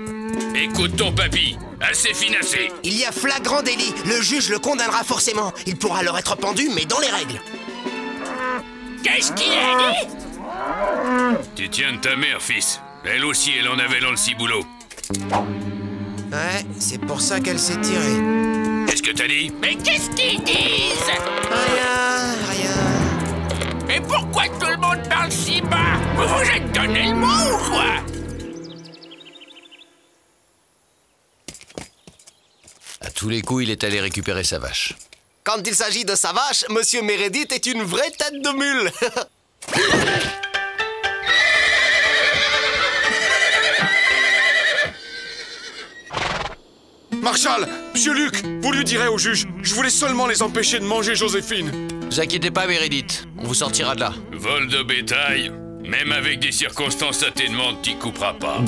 Écoute ton papy. Assez finassé. Il y a flagrant délit. Le juge le condamnera forcément. Il pourra alors être pendu, mais dans les règles. Qu'est-ce qu'il a dit? Tu tiens de ta mère, fils. Elle aussi, elle en avait dans le ciboulot. Ouais, c'est pour ça qu'elle s'est tirée. Qu'est-ce que t'as dit? Mais qu'est-ce qu'ils disent? Rien. Mais pourquoi tout le monde parle si bas? Vous vous êtes donné le mot ou quoi? À tous les coups, il est allé récupérer sa vache. Quand il s'agit de sa vache, Monsieur Meredith est une vraie tête de mule. Marshal, Monsieur Luke, vous lui direz au juge, je voulais seulement les empêcher de manger Joséphine. Ne vous inquiétez pas, Meredith, on vous sortira de là. Vol de bétail, même avec des circonstances atténuantes, t'y couperas pas.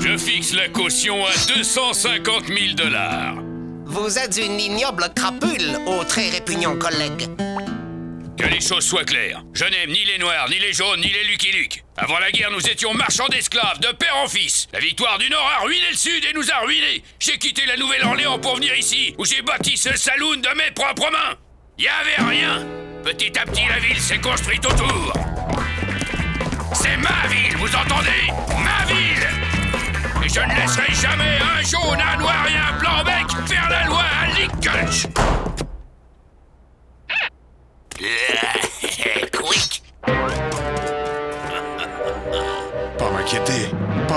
Je fixe la caution à 250 000 $. Vous êtes une ignoble crapule, ô très répugnant collègue. Que les choses soient claires, je n'aime ni les Noirs, ni les Jaunes, ni les Lucky Luke. Avant la guerre, nous étions marchands d'esclaves, de père en fils. La victoire du Nord a ruiné le Sud et nous a ruinés. J'ai quitté la Nouvelle-Orléans pour venir ici, où j'ai bâti ce saloon de mes propres mains. Y avait rien. Petit à petit, la ville s'est construite autour. C'est ma ville, vous entendez? Ma ville! Et je ne laisserai jamais un Jaune, un Noir et un Blanc-Bec faire la loi à Lick Gulch. Quick. Pas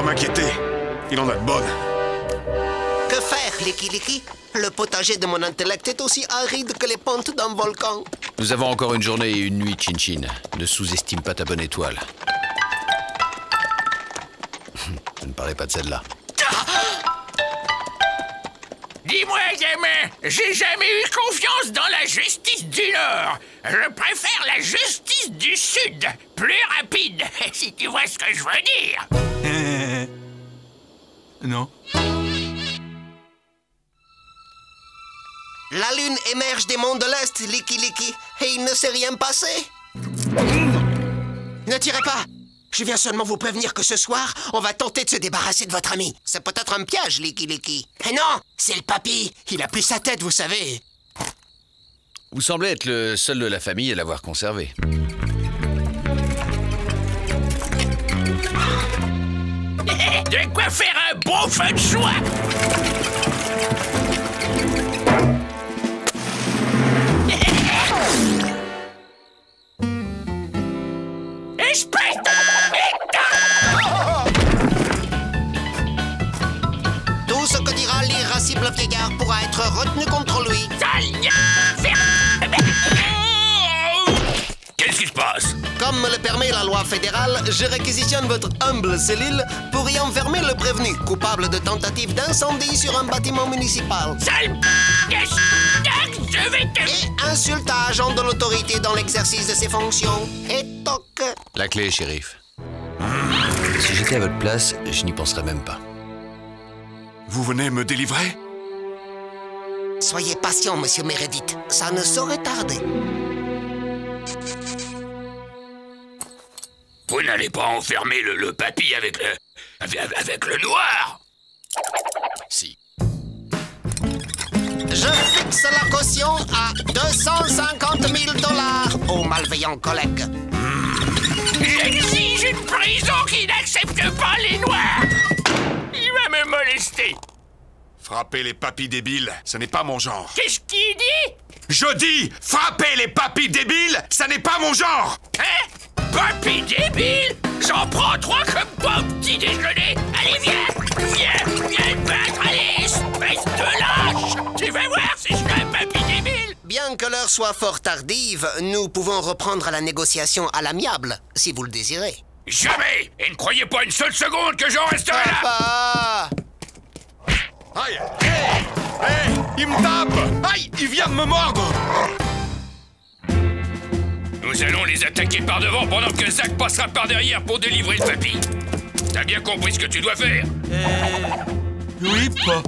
m'inquiéter. Il en a de bonnes. Que faire, Licky Licky? Le potager de mon intellect est aussi aride que les pentes d'un volcan. Nous avons encore une journée et une nuit, Tchintin. Ne sous-estime pas ta bonne étoile. Je ne parlais pas de celle-là. Dis-moi, gamin, j'ai jamais eu confiance dans la justice du Nord. Je préfère la justice du Sud, plus rapide, si tu vois ce que je veux dire. Non. La lune émerge des monts de l'Est, Licky Licky, et il ne s'est rien passé. Ne tirez pas. Je viens seulement vous prévenir que ce soir, on va tenter de se débarrasser de votre ami. C'est peut-être un piège, Licky Licky. Et non, c'est le papy. Il a plus sa tête, vous savez. Vous semblez être le seul de la famille à l'avoir conservé. De quoi faire un bon feu de choix. Espèce de... Ce que dira l'irascible vieillard pourra être retenu contre lui. Qu'est-ce qui se passe? Comme me le permet la loi fédérale, je réquisitionne votre humble cellule pour y enfermer le prévenu, coupable de tentative d'incendie sur un bâtiment municipal. Sale je vais te... Et insulte à agent de l'autorité dans l'exercice de ses fonctions. Et toc. La clé, shérif. Si j'étais à votre place, je n'y penserais même pas. Vous venez me délivrer? Soyez patient, Monsieur Meredith. Ça ne saurait tarder. Vous n'allez pas enfermer le papy avec le noir? Si. Je fixe la caution à 250 000 $ aux malveillants collègues. J'exige une prison qui n'accepte pas les Noirs. Il va me molester. Frapper les papis débiles, ce n'est pas mon genre. Qu'est-ce qu'il dit? Je dis, frapper les papis débiles, ça n'est pas mon genre. Hein? Papis débiles? J'en prends trois comme pas au petit déjeuner. Allez, viens te battre, allez, espèce de lâche. Tu vas voir si je suis un papy débile. Bien que l'heure soit fort tardive, nous pouvons reprendre la négociation à l'amiable, si vous le désirez. Jamais! Et ne croyez pas une seule seconde que j'en resterai là. Papa! Aïe! Hé! Hé! Il me tape! Aïe! Il vient de me mordre! Nous allons les attaquer par devant pendant que Zach passera par derrière pour délivrer le papy. T'as bien compris ce que tu dois faire? Oui, pas.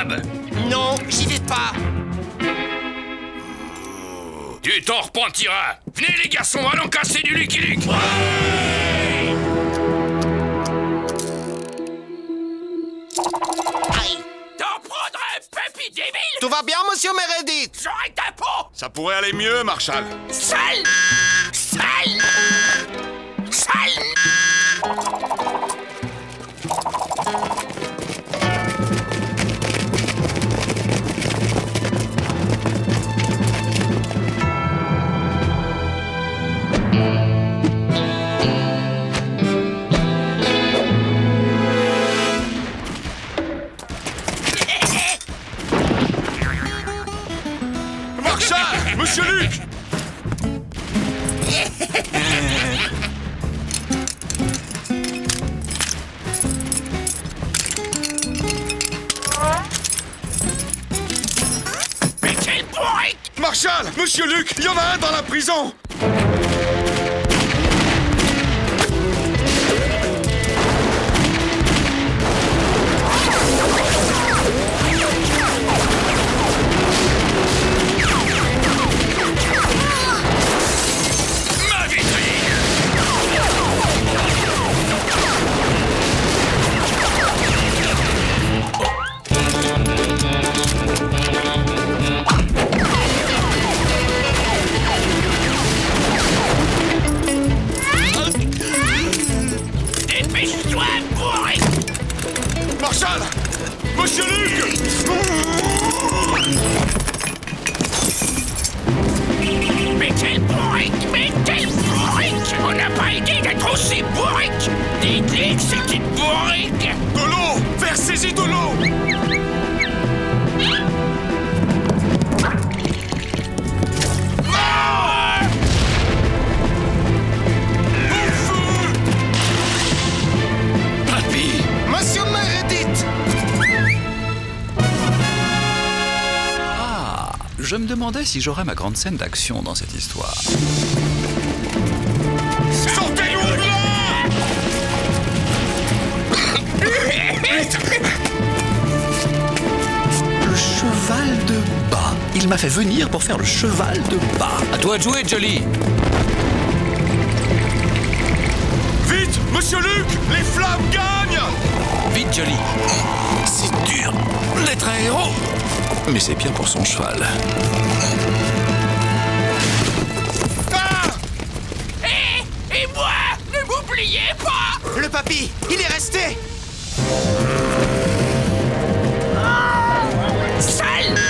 Ab! Non, j'y vais pas. Tu t'en repentiras. Venez les garçons, allons casser du Lucky Luke. Ouais. Aïe! T'en prendre un papy débile? Tout va bien, monsieur Meredith? J'aurai ta peau! Ça pourrait aller mieux, Marshal. Sale! Sale! Sale! Monsieur Luc! Mais quel bourrique! Marshal! Monsieur Luc, il y en a un dans la prison! Monsieur Luc! Mais quel bourrique! Mais quel bourrique! On n'a pas idée d'être aussi bourrique! Dites-lui que c'est une bourrique! De l'eau! Versez-y de l'eau! Je me demandais si j'aurais ma grande scène d'action dans cette histoire. Sortez-nous de là! Le cheval de bas. Il m'a fait venir pour faire le cheval de bas. À toi de jouer, Jolly. Vite, monsieur Luc, les flammes gagnent! Vite, Jolly. C'est dur d'être un héros. Mais c'est pire pour son cheval. Ah! Hé! Et moi? Ne m'oubliez pas! Le papy, il est resté! Ah! Sale! Ah!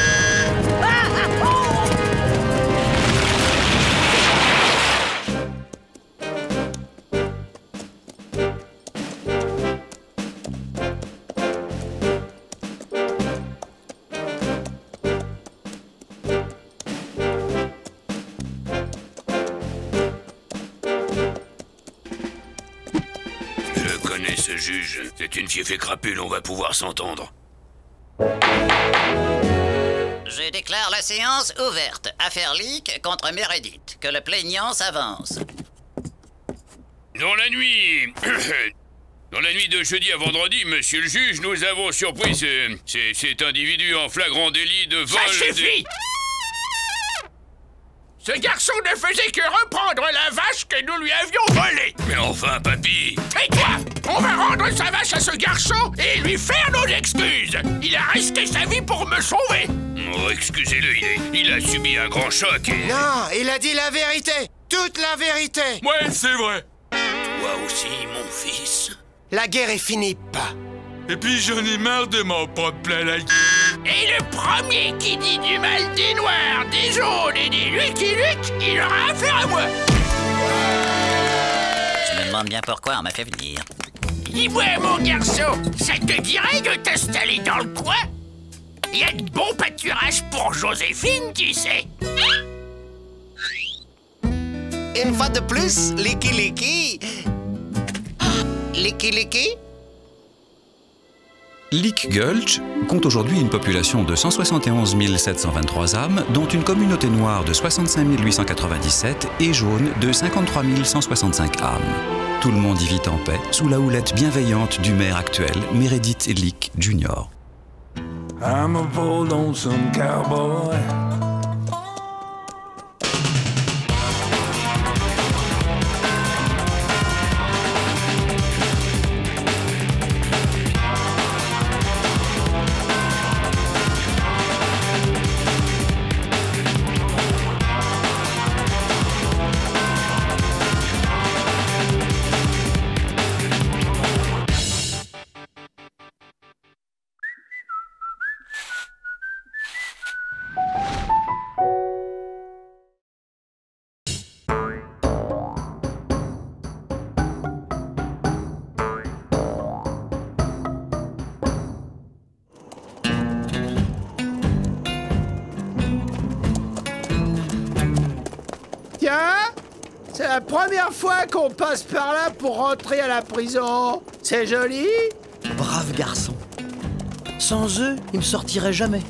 Juge, c'est une fiefée crapule, on va pouvoir s'entendre. Je déclare la séance ouverte. Affaire Lick contre Meredith. Que le plaignant s'avance. Dans la nuit de jeudi à vendredi, monsieur le juge, nous avons surpris cet individu en flagrant délit de vol... Ça suffit de... Ce garçon ne faisait que reprendre la vache que nous lui avions volée. Mais enfin, papy... Tais-toi! On va rendre sa vache à ce garçon et lui faire nos excuses. Il a risqué sa vie pour me sauver. Oh, excusez-le, il a subi un grand choc et... Non, il a dit la vérité. Toute la vérité. Ouais, c'est vrai. Toi aussi, mon fils. La guerre est finie, pas. Et puis j'en ai marre de m'en prendre plein la gueule. Et le premier qui dit du mal des Noirs, des Jaunes et des Lucky Luke, il aura affaire à moi. Je me demande bien pourquoi on m'a fait venir. Dis-moi, mon garçon, ça te dirait de t'installer dans le coin? Il y a de bons pâturages pour Joséphine, tu sais. Une fois de plus, Licky Licky. Licky Licky? Lick Gulch compte aujourd'hui une population de 171 723 âmes, dont une communauté noire de 65 897 et jaune de 53 165 âmes. Tout le monde y vit en paix, sous la houlette bienveillante du maire actuel, Meredith Lick Jr. I'm a bold lonesome cowboy. Première fois qu'on passe par là pour rentrer à la prison. C'est joli. Brave garçon. Sans eux, il ne sortirait jamais.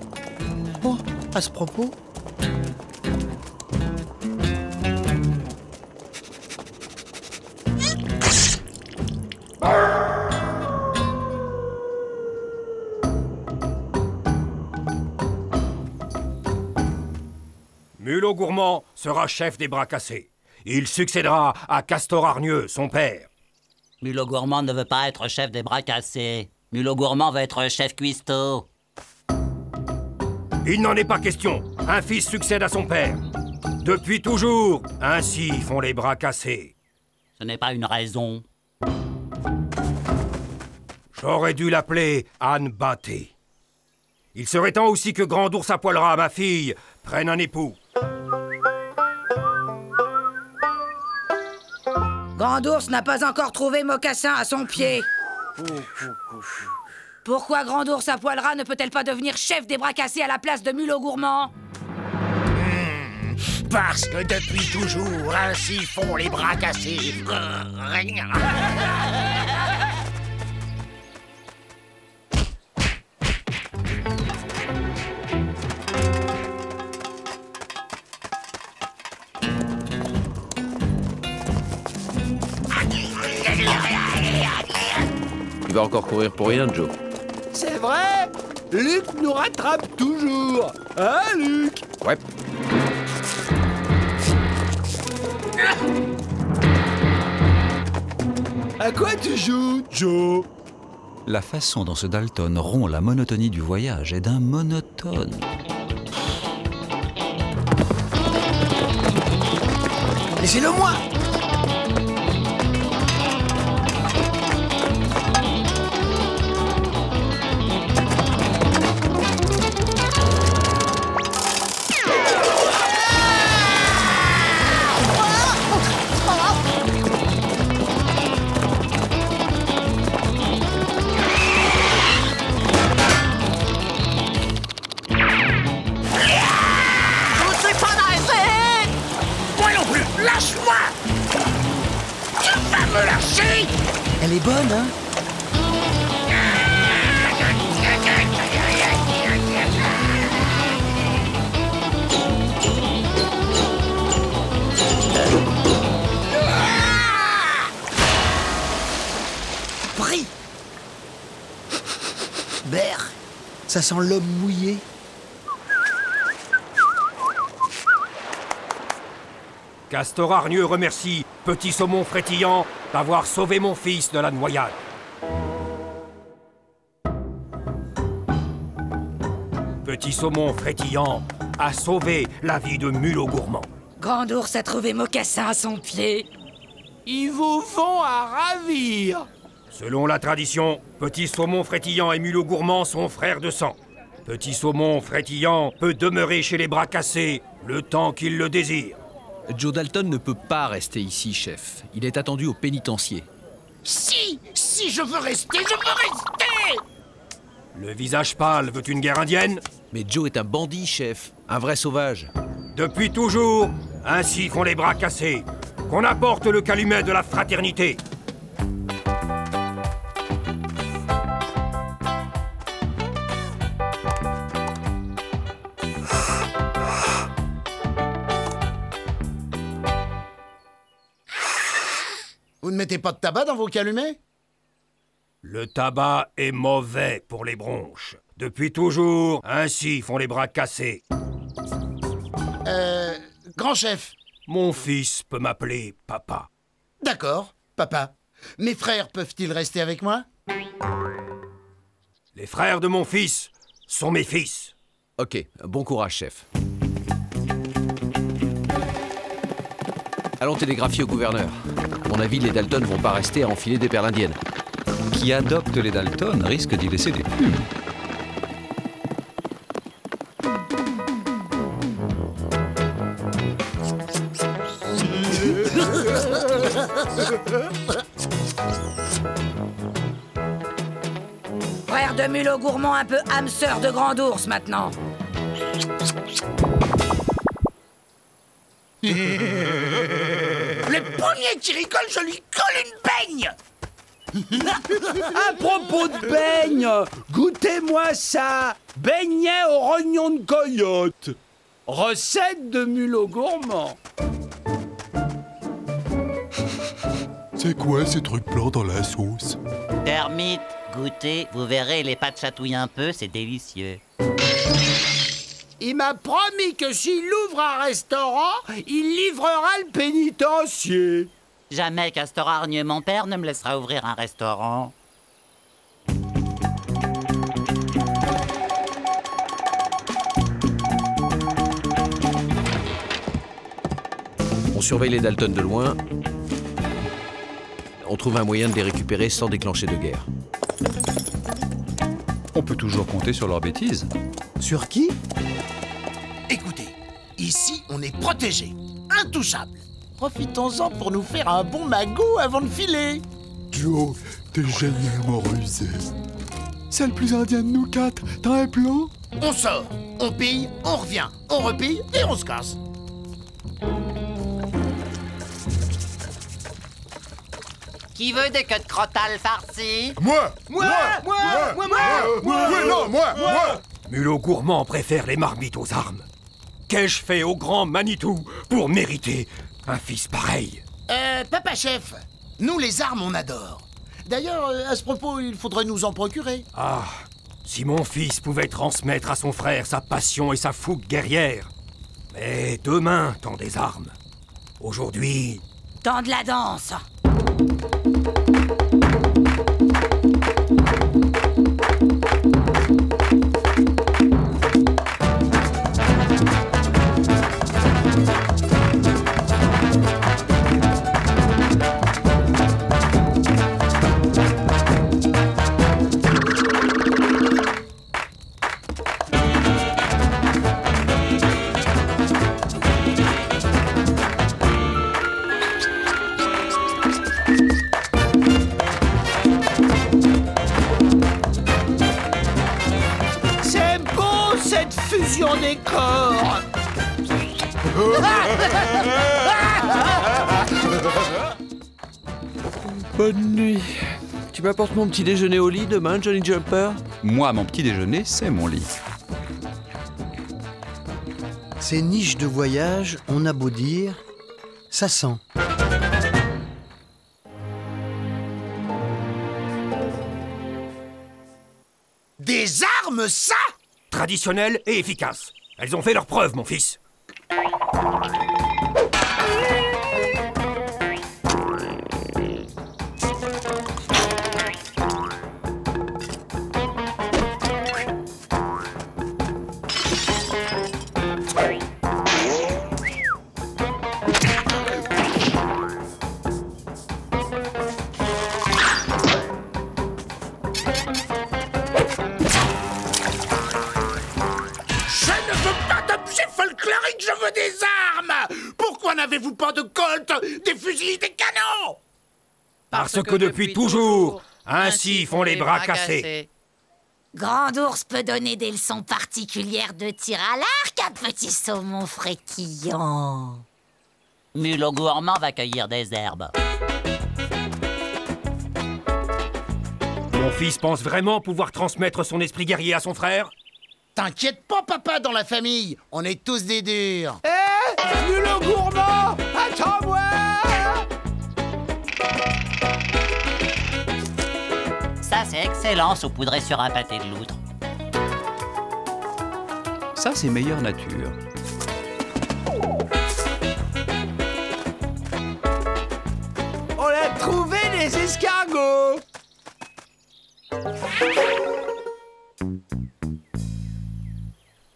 Oh, à ce propos... Mulot Gourmand sera chef des Bras Cassés. Il succédera à Castor Harnieux, son père. Mulot Gourmand ne veut pas être chef des Bras Cassés. Mulot Gourmand veut être chef cuistot. Il n'en est pas question. Un fils succède à son père. Depuis toujours, ainsi font les Bras Cassés. Ce n'est pas une raison. J'aurais dû l'appeler Anne Batté. Il serait temps aussi que Grand Ours à Poilera, ma fille, prenne un époux. Grand Ours n'a pas encore trouvé Mocassin à son pied. Pourquoi Grand Ours à Poilera ne peut-elle pas devenir chef des Bras Cassés à la place de Mulot Gourmand? Parce que depuis toujours, ainsi font les Bras Cassés. Tu vas encore courir pour rien, Joe. C'est vrai, Luc nous rattrape toujours. Hein, Luc? Ouais. À quoi tu joues, Joe? La façon dont ce Dalton rompt la monotonie du voyage est d'un monotone. Laissez-le moi! Ça sent l'homme mouillé. Castor Harnieux remercie Petit Saumon Frétillant d'avoir sauvé mon fils de la noyade. Petit Saumon Frétillant a sauvé la vie de Mulot Gourmand. Grand Ours a trouvé Mocassin à son pied. Ils vous font à ravir. Selon la tradition, Petit Saumon Frétillant et Mulot Gourmand sont frères de sang. Petit Saumon Frétillant peut demeurer chez les bras cassés le temps qu'il le désire. Joe Dalton ne peut pas rester ici, chef. Il est attendu au pénitencier. Si, je veux rester, Le visage pâle veut une guerre indienne. Mais Joe est un bandit, chef. Un vrai sauvage. Depuis toujours, ainsi qu'on les bras cassés, qu'on apporte le calumet de la fraternité. Vous ne mettez pas de tabac dans vos calumets? Le tabac est mauvais pour les bronches. Depuis toujours, ainsi font les bras cassés. Grand chef. Mon fils peut m'appeler papa. D'accord, papa. Mes frères peuvent-ils rester avec moi? Les frères de mon fils sont mes fils. Ok, bon courage, chef. Allons télégraphier au gouverneur. À mon avis, les Dalton ne vont pas rester à enfiler des perles indiennes. Qui adopte les Dalton risque d'y laisser des plumes. Frère de Mulot Gourmand, un peu âme-sœur de Grand Ours maintenant. Le premier qui rigole, je lui colle une beigne. À propos de beigne, goûtez-moi ça. Beignet aux rognons de coyote. Recette de Mulot Gourmand. C'est quoi ces trucs blancs dans la sauce? Termites, goûtez, vous verrez, les pattes chatouillent un peu, c'est délicieux. Il m'a promis que s'il ouvre un restaurant, il livrera le pénitencier. Jamais, Castor Harnieux, mon père, ne me laissera ouvrir un restaurant. On surveille les Dalton de loin. On trouve un moyen de les récupérer sans déclencher de guerre. On peut toujours compter sur leurs bêtises. Sur qui? Écoutez, ici on est protégés, intouchables. Profitons-en pour nous faire un bon magot avant de filer. Joe, t'es génialement rusé. C'est le plus indien de nous quatre, t'as un plan? On sort, on pille, on revient, on repille et on se casse. Qui veut des queues de crottales farcies? Moi. Mulot Gourmand préfère les marmites aux armes. Qu'ai-je fait au grand Manitou pour mériter un fils pareil? Papa chef, nous les armes on adore. D'ailleurs, à ce propos, il faudrait nous en procurer. Ah, si mon fils pouvait transmettre à son frère sa passion et sa fougue guerrière. Mais demain, tant des armes. Aujourd'hui, tant de la danse. Bonne nuit. Tu m'apportes mon petit déjeuner au lit demain, Jolly Jumper? Moi, mon petit déjeuner, c'est mon lit. Ces niches de voyage, on a beau dire, ça sent. Des armes, ça? Traditionnelles et efficaces. Elles ont fait leur preuve, mon fils. n'avez-vous pas de coltes, des fusils, des canons? Parce que depuis toujours, ainsi font les bras cassés. Grand Ours peut donner des leçons particulières de tir à l'arc à Petit Saumon Frétillant. Mulot Gourmand va cueillir des herbes. Mon fils pense vraiment pouvoir transmettre son esprit guerrier à son frère? T'inquiète pas, papa, dans la famille, on est tous des durs. Hé, Mulot Gourmand, attends-moi! Ça, c'est excellent, saupoudré sur un pâté de loutre. Ça, c'est meilleure nature. On a trouvé des escargots!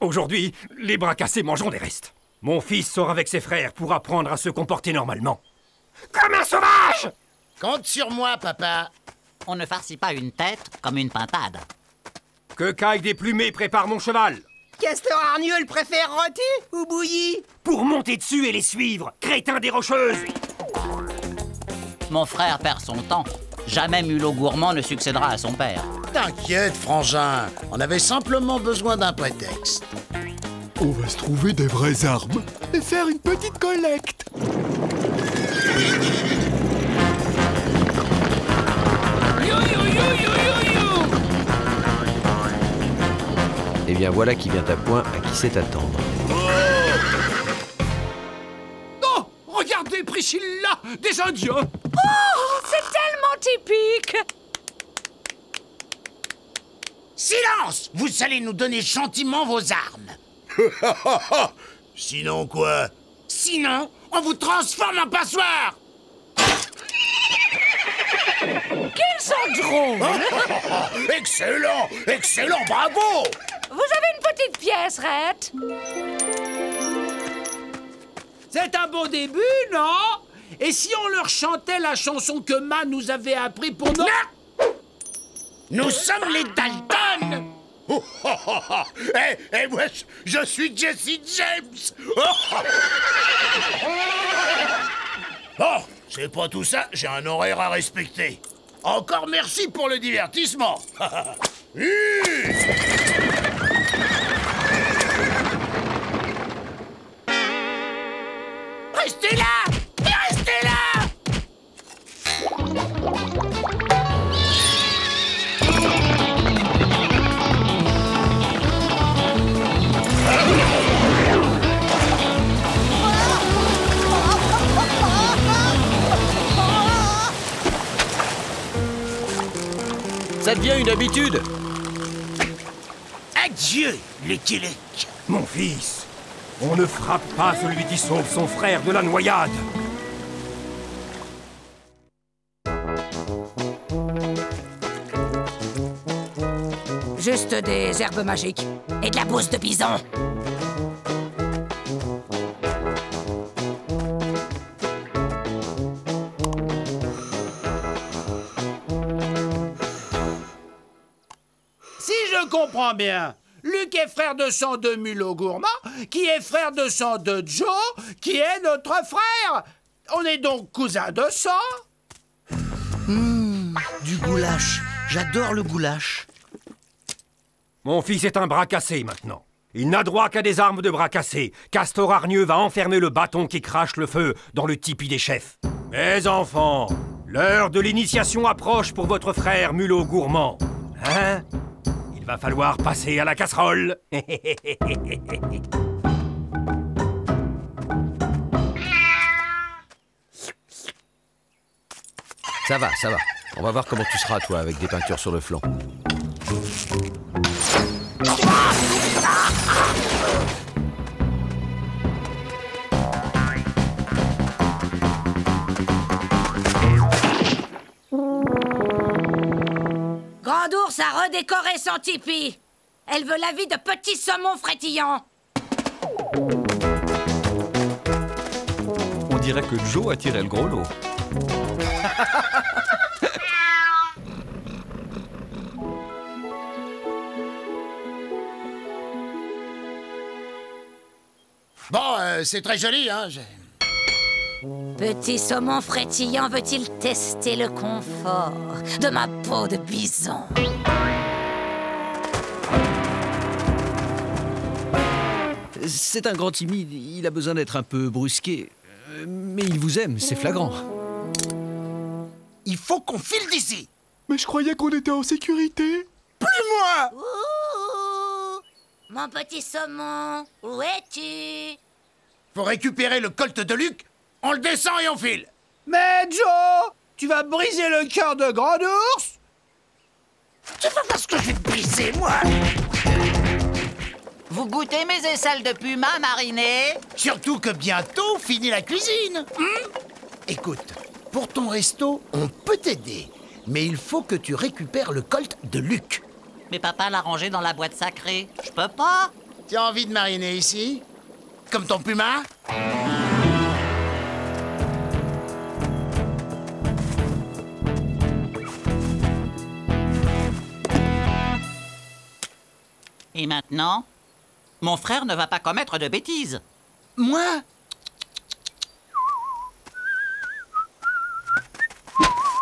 Aujourd'hui, les bras cassés mangeront des restes. Mon fils sort avec ses frères pour apprendre à se comporter normalement. Comme un sauvage! Compte sur moi, papa. On ne farcit pas une tête comme une pintade. Que Caille des Plumets prépare mon cheval. Castor Harnieux le préfère rôti ou bouilli? Pour monter dessus et les suivre, crétin des Rocheuses. Mon frère perd son temps. Jamais Mulot Gourmand ne succédera à son père. T'inquiète, frangin. On avait simplement besoin d'un prétexte. On va se trouver des vraies armes et faire une petite collecte. Eh bien, voilà qui vient à point, à qui c'est attendre. Oh, regardez, Priscilla, des Indiens. Oh, c'est tellement typique. Silence! Vous allez nous donner gentiment vos armes. Sinon quoi? Sinon, on vous transforme en passoire. Qu'ils sont drôles! Excellent! Excellent! Bravo! Vous avez une petite pièce, Rhett. C'est un beau début, non? Et si on leur chantait la chanson que Ma nous avait appris pour nous... Nous sommes les Dalton. Eh, moi, je suis Jesse James. Bon, c'est pas tout ça, j'ai un horaire à respecter. Encore merci pour le divertissement. Restez là! Restez là! Ça devient une habitude. Adieu, les Kélek. Mon fils, on ne frappe pas celui qui sauve son frère de la noyade. Juste des herbes magiques. Et de la bouse de bison. Si je comprends bien, Luc est frère de sang de Mulot Gourmand, qui est frère de sang de Joe, qui est notre frère. On est donc cousins de sang. Du goulash. J'adore le goulash. Mon fils est un bras cassé maintenant. Il n'a droit qu'à des armes de bras cassés. Castor Harnieux va enfermer le bâton qui crache le feu dans le tipi des chefs. Mes enfants, l'heure de l'initiation approche pour votre frère Mulot Gourmand. Hein? Il va falloir passer à la casserole. Ça va, ça va. On va voir comment tu seras, toi, avec des peintures sur le flanc. Grand Ours a redécoré son tipi. Elle veut la vie de Petit Saumon Frétillant. On dirait que Joe a tiré le gros lot. Bon, c'est très joli, hein. Petit Saumon Frétillant veut-il tester le confort de ma peau de bison? C'est un grand timide, il a besoin d'être un peu brusqué. Mais il vous aime, c'est flagrant. Il faut qu'on file d'ici. Mais je croyais qu'on était en sécurité. Plus moi! Ouh, mon petit saumon, où es-tu? Faut récupérer le colt de Luke, on le descend et on file. Mais Joe, tu vas briser le cœur de Grand Ours. Tu vas voir ce que je vais te briser, moi. Vous goûtez mes aisselles de puma marinées? Surtout que bientôt finit la cuisine. Écoute, pour ton resto, on peut t'aider. Mais il faut que tu récupères le colt de Luke. Mais papa l'a rangé dans la boîte sacrée. Je peux pas. Tu as envie de mariner ici? Comme ton puma? Et maintenant? Mon frère ne va pas commettre de bêtises. Moi?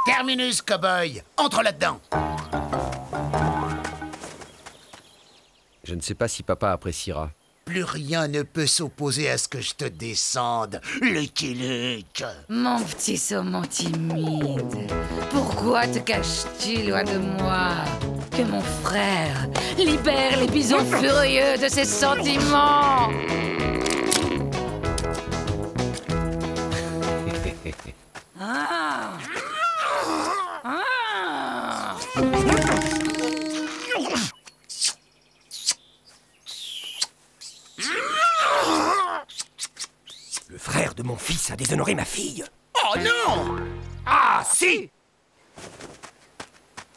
Terminus, cow-boy. Entre là-dedans. Je ne sais pas si papa appréciera. Plus rien ne peut s'opposer à ce que je te descende, Lucky Luke. Mon petit saumon timide, pourquoi te caches-tu loin de moi? Que mon frère libère les bisons furieux de ses sentiments. Le frère de mon fils a déshonoré ma fille. Oh non! Ah si!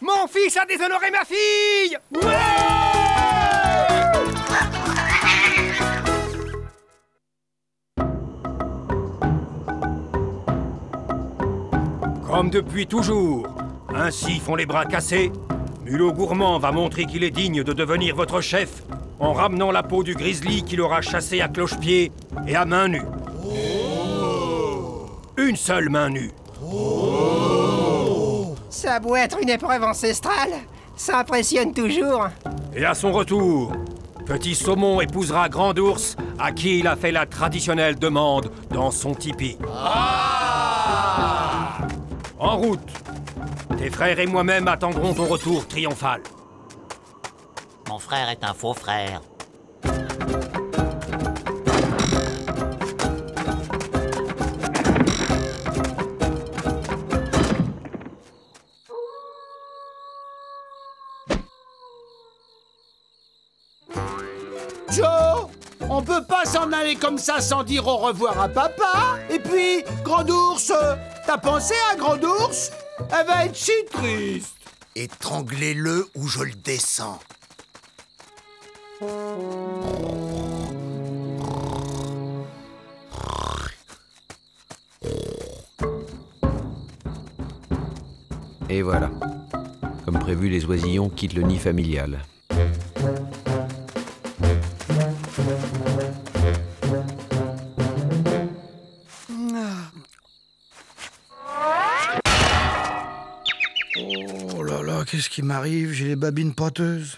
Mon fils a déshonoré ma fille! Ouais! Comme depuis toujours, ainsi font les bras cassés. Mulot Gourmand va montrer qu'il est digne de devenir votre chef en ramenant la peau du grizzly qu'il aura chassé à cloche-pied et à main nue. Oh! Une seule main nue. Oh! Ça a beau être une épreuve ancestrale, ça impressionne toujours. Et à son retour, Petit Saumon épousera Grand Ours, à qui il a fait la traditionnelle demande dans son tipi. Ah! En route, tes frères et moi-même attendrons ton retour triomphal. Mon frère est un faux frère. On peut pas s'en aller comme ça sans dire au revoir à papa. Et puis, Grand Ours, t'as pensé à Grand Ours? Elle va être si triste. Étranglez-le ou je le descends. Et voilà. Comme prévu, les oisillons quittent le nid familial. Qu'est-ce qui m'arrive? J'ai les babines pâteuses.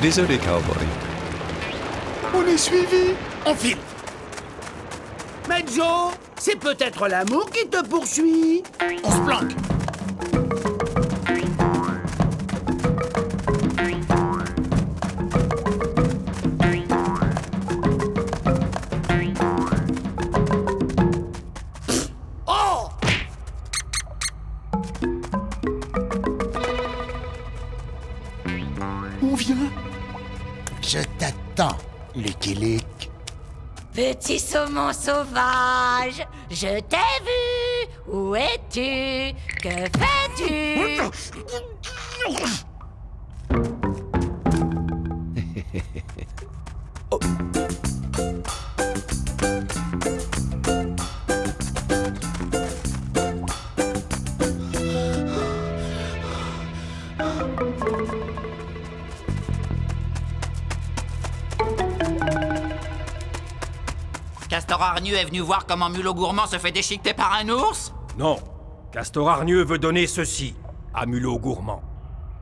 Désolé, cowboy. On est suivi. On file. Mais Joe, c'est peut-être l'amour qui te poursuit. On se planque. Petit saumon sauvage, je t'ai vu. Où es-tu? Que fais-tu? Oh. Castor Harnieux est venu voir comment Mulot Gourmand se fait déchiqueter par un ours? Non. Castor Harnieux veut donner ceci à Mulot Gourmand.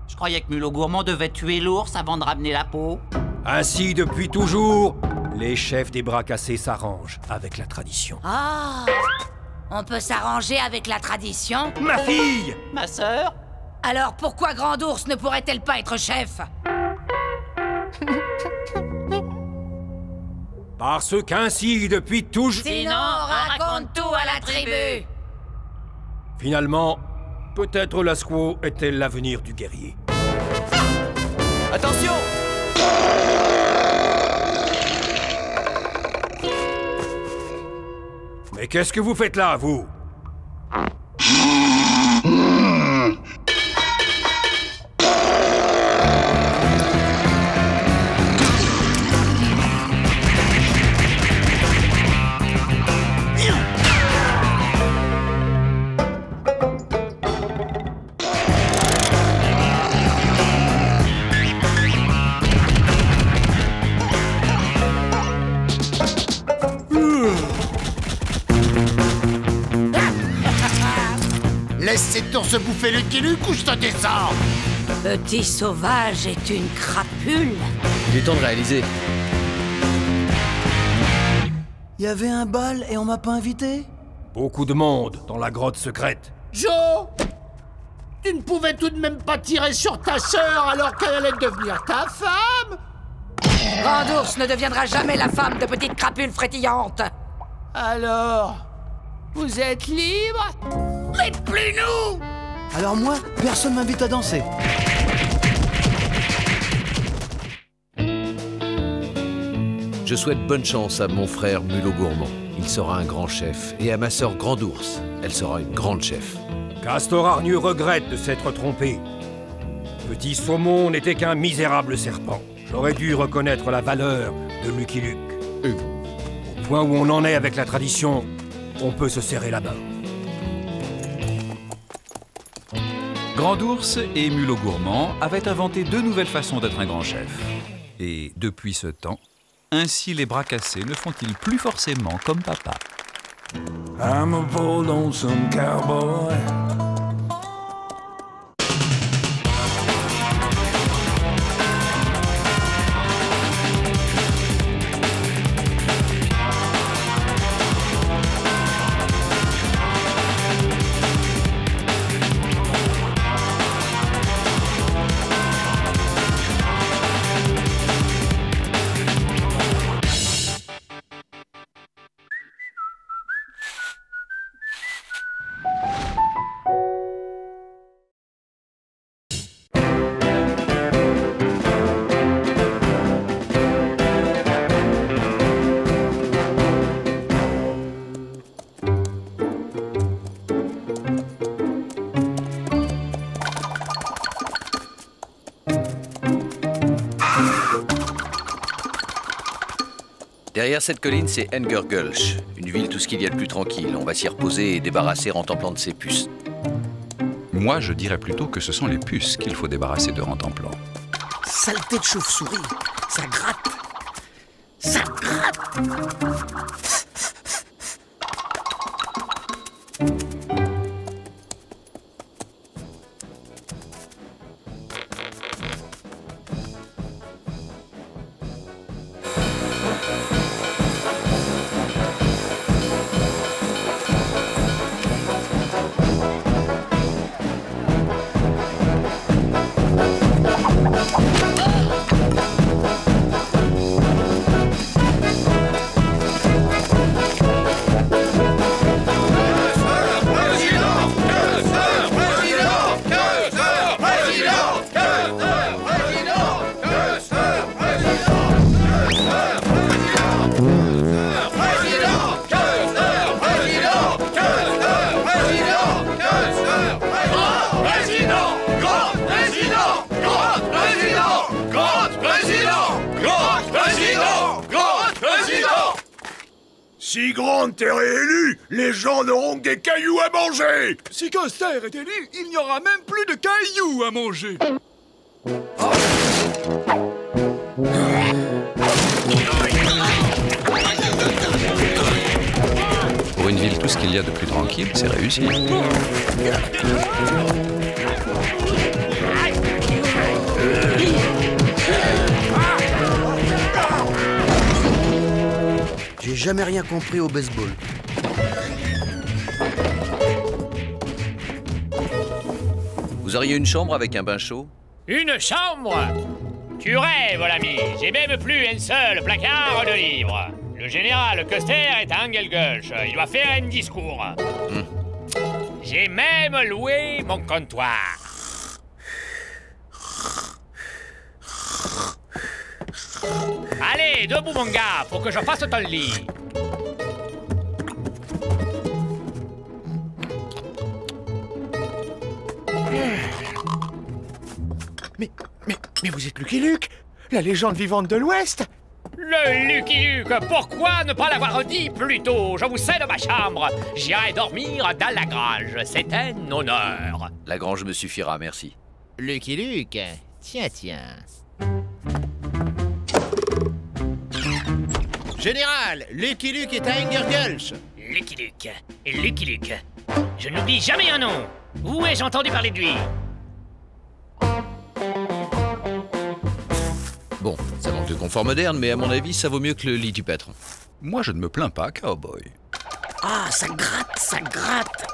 Je croyais que Mulot Gourmand devait tuer l'ours avant de ramener la peau. Ainsi, depuis toujours, les chefs des bras cassés s'arrangent avec la tradition. Ah! On peut s'arranger avec la tradition? Ma fille! Ma sœur? Alors pourquoi Grand Ours ne pourrait-elle pas être chef? Parce qu'ainsi, depuis toujours... Sinon, raconte tout à la tribu! Finalement, peut-être la Squaw est-elle l'avenir du guerrier. Attention! Mais qu'est-ce que vous faites là, vous? Se bouffer le Lucky Luke ou je te descends? Petit sauvage est une crapule. Il est temps de réaliser. Il y avait un bal et on m'a pas invité? Beaucoup de monde dans la grotte secrète. Joe! Tu ne pouvais tout de même pas tirer sur ta sœur alors qu'elle allait devenir ta femme? Grand Ours ne deviendra jamais la femme de Petite Crapule Frétillante. Alors, vous êtes libre? Mais plus nous! Alors moi, personne m'invite à danser. Je souhaite bonne chance à mon frère Mulot Gourmand. Il sera un grand chef. Et à ma sœur Grand Ours, elle sera une grande chef. Castor Harnieux regrette de s'être trompé. Petit Saumon n'était qu'un misérable serpent. J'aurais dû reconnaître la valeur de Lucky Luke. Au point où on en est avec la tradition, on peut se serrer la main. Grand Ours et Mulot Gourmand avaient inventé deux nouvelles façons d'être un grand chef. Et depuis ce temps, ainsi les bras cassés ne font-ils plus forcément comme papa. I'm a bold, lonesome cowboy. Derrière cette colline, c'est Inger Gulch, une ville tout ce qu'il y a de plus tranquille. On va s'y reposer et débarrasser Rantanplan de ses puces. Moi, je dirais plutôt que ce sont les puces qu'il faut débarrasser de Rantanplan. Saleté de chauve-souris, ça gratte, ça gratte. Si Grand est réélu, les gens n'auront que des cailloux à manger. Si Custer est élu, il n'y aura même plus de cailloux à manger. Pour une ville, tout ce qu'il y a de plus tranquille, c'est réussi. J'ai jamais rien compris au baseball. Vous auriez une chambre avec un bain chaud? Une chambre? Tu rêves, l'ami. J'ai même plus un seul placard de libre. Le général Custer est à Inger Gulch. Il doit faire un discours. J'ai même loué mon comptoir. Allez, debout, mon gars, pour que je fasse ton lit. Mais vous êtes Lucky Luke, la légende vivante de l'Ouest. Le Lucky Luke, pourquoi ne pas l'avoir dit plus tôt? Je vous cède ma chambre. J'irai dormir dans la grange. C'est un honneur. La grange me suffira, merci. Lucky Luke, tiens. Général, Lucky Luke est à Inger Gulch. Lucky Luke. Je n'oublie jamais un nom. Où ai-je entendu parler de lui? Bon, ça manque de confort moderne, mais à mon avis, ça vaut mieux que le lit du patron. Moi, je ne me plains pas, cowboy. Ah, ça gratte.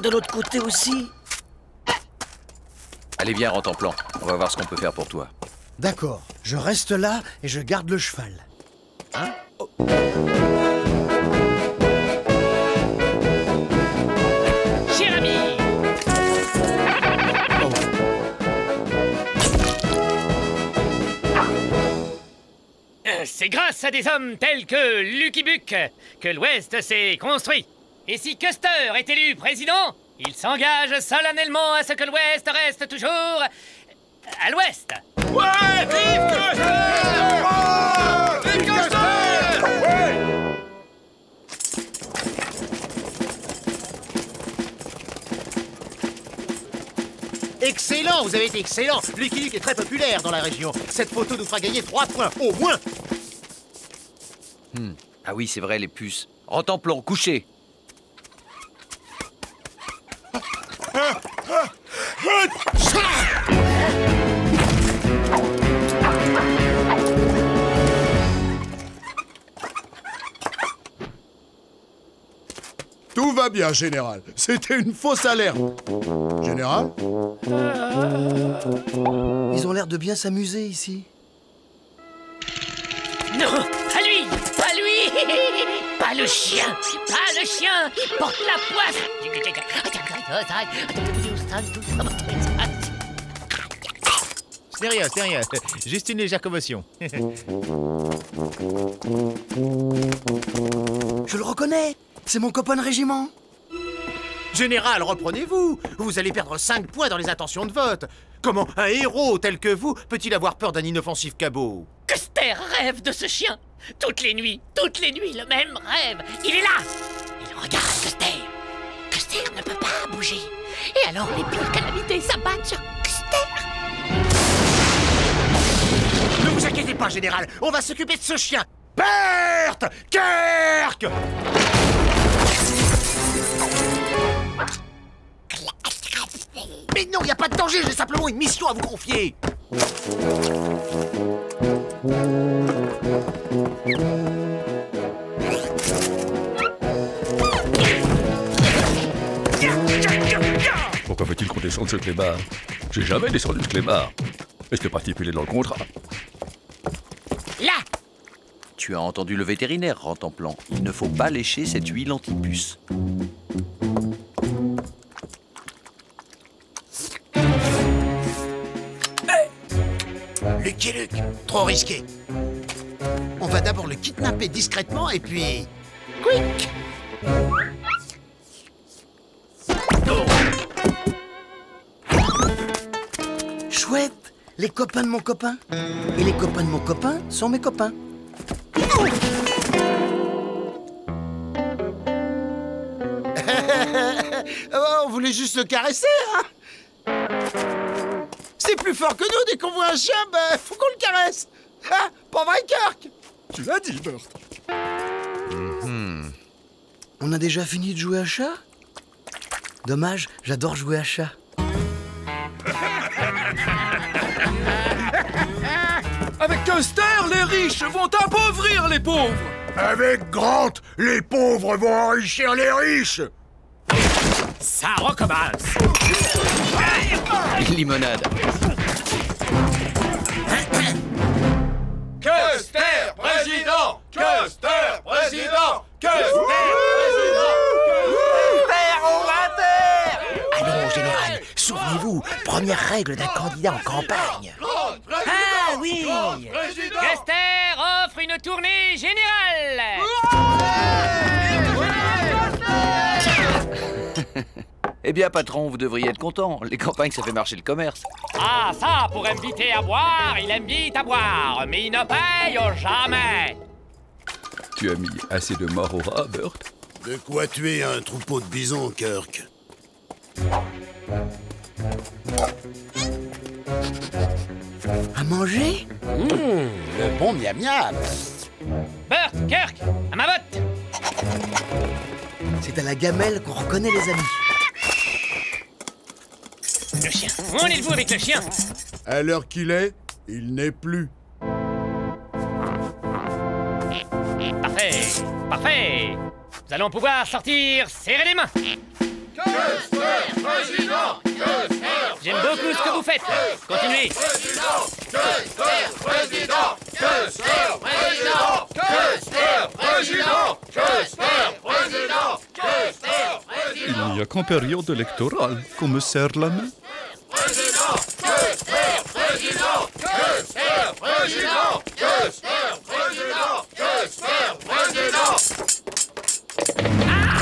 De l'autre côté aussi. Allez, viens, Rantanplan. On va voir ce qu'on peut faire pour toi. D'accord. Je reste là et je garde le cheval. Hein? Oh. Cher ami. Oh. C'est grâce à des hommes tels que Lucky Luke que l'Ouest s'est construit. Et si Custer est élu président, il s'engage solennellement à ce que l'Ouest reste toujours à l'Ouest. Ouais, vive Custer! Vive Custer! Excellent, vous avez été excellent. Lucky Luke est très populaire dans la région. Cette photo nous fera gagner 3 points, au moins. Ah oui, c'est vrai, les puces. Rantanplan, couché. Tout va bien, Général. C'était une fausse alerte. Général? Ils ont l'air de bien s'amuser ici. Non! Pas lui! Pas le chien! Il porte la poisse! C'est rien. Juste une légère commotion. Je le reconnais. C'est mon copain de régiment. Général, reprenez-vous. Vous allez perdre 5 points dans les intentions de vote. Comment un héros tel que vous peut-il avoir peur d'un inoffensif cabot? Custer rêve de ce chien. Toutes les nuits, le même rêve. Il est là. Il regarde Custer. Custer ne peut pas bouger. Et alors les pires calamités s'abattent sur Custer. Ne vous inquiétez pas, Général. On va s'occuper de ce chien. Berthe Kerk. Mais non, il n'y a pas de danger, j'ai simplement une mission à vous confier. Pourquoi veut-il qu'on descende ce clébard? J'ai jamais descendu ce clébard. Est-ce que particulier dans le contrat? Là! Tu as entendu le vétérinaire, Rantanplan. Il ne faut pas lécher cette huile antipuce. Lucky Luke, trop risqué. On va d'abord le kidnapper discrètement et puis... Quick! Oh. Chouette! Les copains de mon copain. Et les copains de mon copain sont mes copains. Oh. On voulait juste le caresser, hein? C'est plus fort que nous, dès qu'on voit un chien, ben, faut qu'on le caresse. Ah, pas vrai, Kirk? Tu l'as dit, Bert. On a déjà fini de jouer à chat? Dommage, j'adore jouer à chat. Avec Custer, les riches vont appauvrir les pauvres. Avec Grant, les pauvres vont enrichir les riches. Ça recommence. Limonade. Custer, président! Custer, président! Custer, président! Père orateur! Alors, général, souvenez-vous, première règle d'un candidat en campagne. Ah oui! Custer offre une tournée générale! Eh bien, patron, vous devriez être content. Les campagnes, ça fait marcher le commerce. Ah, ça, pour inviter à boire, il invite à boire. Mais il ne paye jamais. Tu as mis assez de mort au rat, Bert? De quoi tuer un troupeau de bisons, Kirk? À manger? Le bon miam miam. Bert, Kirk, à ma botte. C'est à la gamelle qu'on reconnaît les amis. Le chien. Où en êtes-vous avec le chien? À l'heure qu'il est, il n'est plus. Parfait. Parfait. Nous allons pouvoir sortir. Serrez les mains. Custer, président. J'aime beaucoup ce que vous faites. Continuez. Custer, président. Custer, président. Custer, président. Custer, président. Custer, président. Il n'y a qu'en période électorale qu'on me serre la main. Président! Custer! Président! Custer! Président! Custer! Président! Custer! Président! Ah!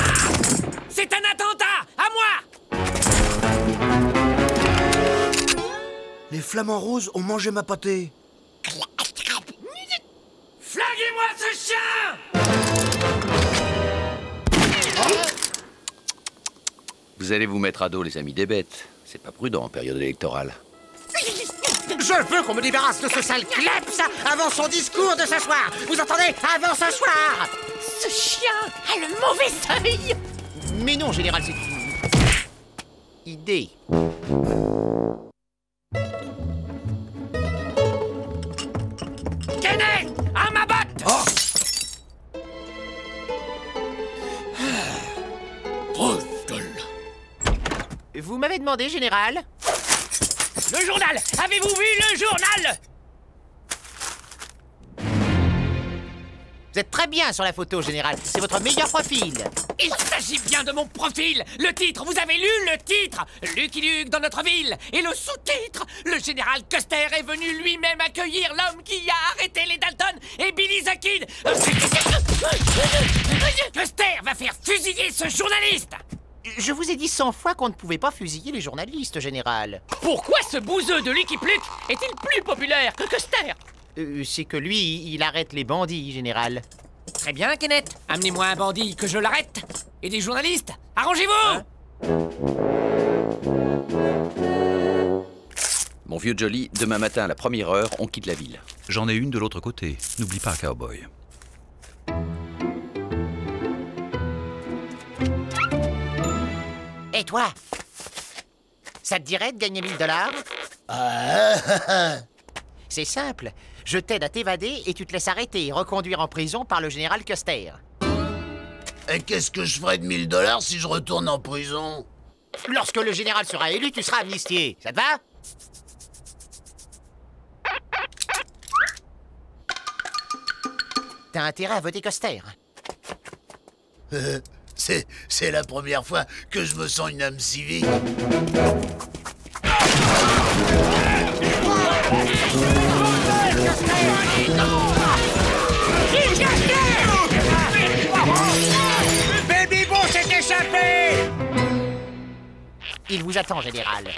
C'est un attentat! À moi! Les flamants roses ont mangé ma pâtée. Flaguez-moi ce chien! Vous allez vous mettre à dos les amis des bêtes. C'est pas prudent en période électorale. Je veux qu'on me débarrasse de ce sale kleps avant son discours de ce soir. Vous entendez? Avant ce soir. Ce chien a le mauvais œil. Mais non, général, c'est une idée. Kenneth, à ma botte. Oh. Vous m'avez demandé, général? Le journal! Avez-vous vu le journal? Vous êtes très bien sur la photo, général. C'est votre meilleur profil. Il s'agit bien de mon profil. Le titre, vous avez lu le titre? Lucky Luke dans notre ville. Et le sous-titre? Le général Custer est venu lui-même accueillir l'homme qui a arrêté les Dalton et Billy the Kid. Custer va faire fusiller ce journaliste. Je vous ai dit 100 fois qu'on ne pouvait pas fusiller les journalistes, général. Pourquoi ce bouseux de Lucky Luke est-il plus populaire que Custer? C'est que lui, il arrête les bandits, général. Très bien, Kenneth. Amenez-moi un bandit que je l'arrête. Et des journalistes, arrangez-vous. Mon vieux Jolly, demain matin à la première heure, on quitte la ville. J'en ai une de l'autre côté. N'oublie pas, cowboy. Et toi, ça te dirait de gagner 1000 $? C'est simple. Je t'aide à t'évader et tu te laisses arrêter et reconduire en prison par le général Custer. Et qu'est-ce que je ferais de 1000 $ si je retourne en prison? Lorsque le général sera élu, tu seras amnistié. Ça te va? T'as intérêt à voter Custer. C'est la première fois que je me sens une âme civique. Baby Bon s'est échappé! Il vous attend, général.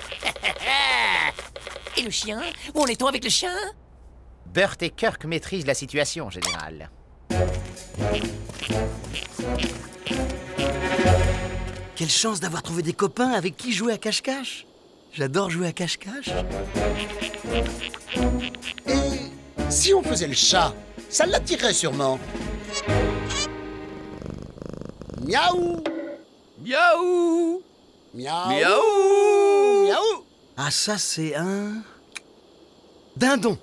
Et le chien? Où en est-on avec le chien? Bert et Kirk maîtrisent la situation, général. Quelle chance d'avoir trouvé des copains avec qui jouer à cache-cache. J'adore jouer à cache-cache. Et si on faisait le chat, ça l'attirerait sûrement. Miaou! Miaou! Miaou! Miaou! Miaou! Ah, ça, c'est un... dindon.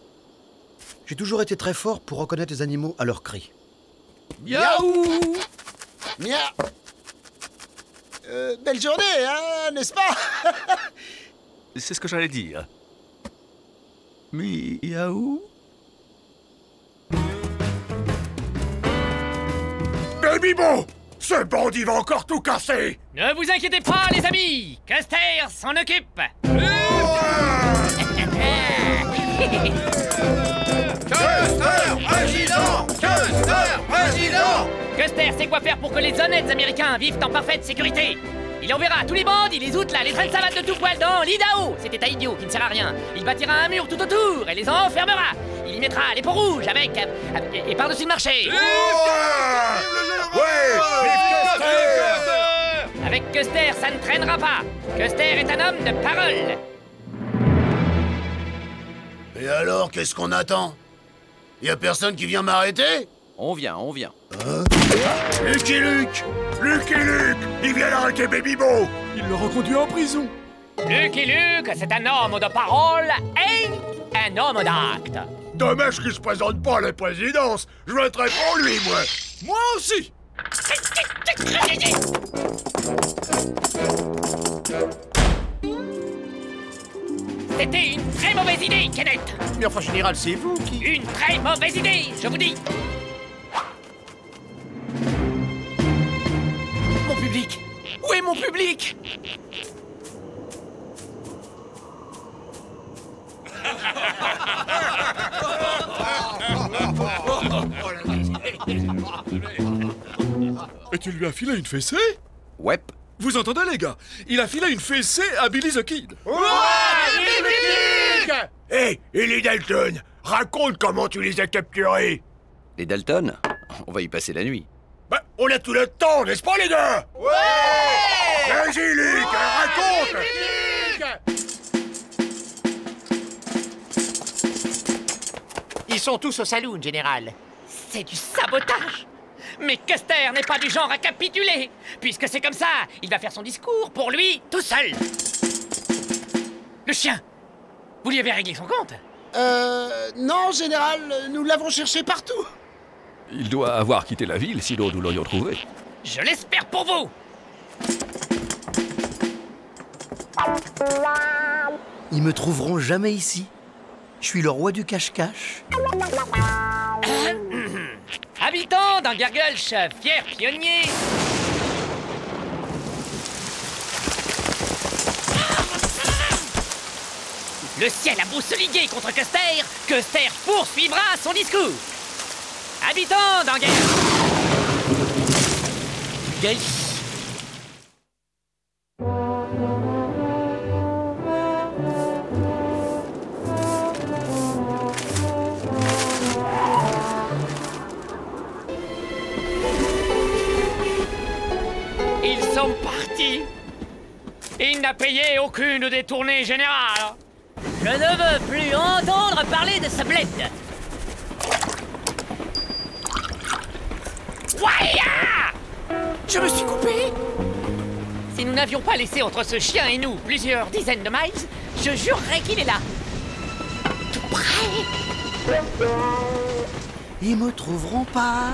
J'ai toujours été très fort pour reconnaître les animaux à leurs cris. Miaou! Miaou! Belle journée, hein, n'est-ce pas? C'est ce que j'allais dire. Miaou? Bibo! Ce bandit va encore tout casser! Ne vous inquiétez pas, les amis! Custer s'en occupe! Custer, vigilant! Custer, vigilant! Custer sait quoi faire pour que les honnêtes Américains vivent en parfaite sécurité! Il enverra tous les bandes, il les outla, les trains de savate de tout poil dans l'Idaho! C'était un idiot qui ne sert à rien. Il bâtira un mur tout autour et les enfermera. Il y mettra les peaux rouges avec... et par-dessus le marché. Ouais, avec Custer, ça ne traînera pas. Custer est un homme de parole. Et alors, qu'est-ce qu'on attend? Y a personne qui vient m'arrêter? On vient. Hein? Lucky Luke! Lucky Luke! Il vient d'arrêter Baby Bo! Il le reconduit en prison! Lucky Luke, c'est un homme de parole et un homme d'acte! Dommage qu'il se présente pas à la présidence! Je voterai pour lui, moi! Moi aussi! C'était une très mauvaise idée, Kenneth! Mais enfin, général, c'est vous qui... Une très mauvaise idée, je vous dis! Public. Où est mon public? Et tu lui as filé une fessée? Ouais. Vous entendez, les gars? Il a filé une fessée à Billy the Kid. Ouais, Billy! Hé, hey, et les Dalton? Raconte comment tu les as capturés. Les Dalton? On va y passer la nuit. Bah, on a tout le temps, n'est-ce pas, les gars? Ouais! Vas-y, Lick, raconte! Ils sont tous au saloon, général. C'est du sabotage! Mais Custer n'est pas du genre à capituler! Puisque c'est comme ça, il va faire son discours pour lui, tout seul! Le chien! Vous lui avez réglé son compte? Non, général, nous l'avons cherché partout. Il doit avoir quitté la ville, sinon nous l'aurions trouvé. Je l'espère pour vous! Ils me trouveront jamais ici. Je suis le roi du cache-cache. Habitant d'Inger Gulch, fier pionnier... Le ciel a beau se liguer contre Custer, Custer poursuivra son discours. Habitants d'Inger Gulch. Ils sont partis. Il n'a payé aucune des tournées générales. Je ne veux plus entendre parler de ce bled. Je me suis coupé. Si nous n'avions pas laissé entre ce chien et nous plusieurs dizaines de miles, je jurerais qu'il est là. Tout près. Ils me trouveront pas,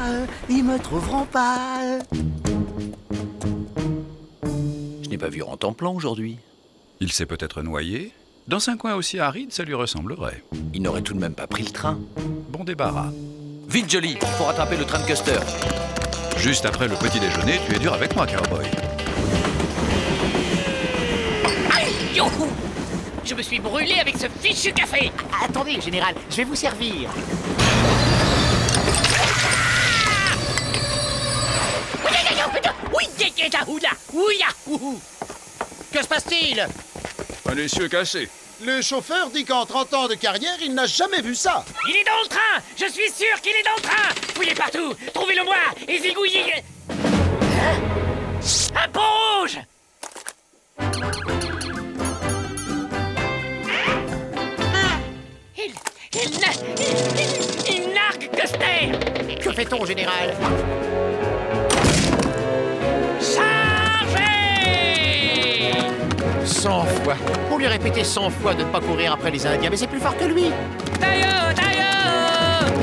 ils me trouveront pas. Je n'ai pas vu Rantanplan aujourd'hui. Il s'est peut-être noyé. Dans un coin aussi aride, ça lui ressemblerait. Il n'aurait tout de même pas pris le train. Bon débarras. Vite, Jolly, il faut rattraper le train de Custer. Juste après le petit déjeuner, tu es dur avec moi, cowboy. Aïe, yohou! Je me suis brûlé avec ce fichu café. Attendez, général, je vais vous servir. Que se passe-t-il? Un essieu cassé. Le chauffeur dit qu'en 30 ans de carrière, il n'a jamais vu ça. Il est dans le train! Je suis sûr qu'il est dans le train! Fouillez partout! Trouvez-le-moi! Et zigouillez... Hein? Un pont rouge! fait-on, général? Chargez! 100 fois. On lui répétait 100 fois de ne pas courir après les Indiens, mais c'est plus fort que lui. Taillot, taillot!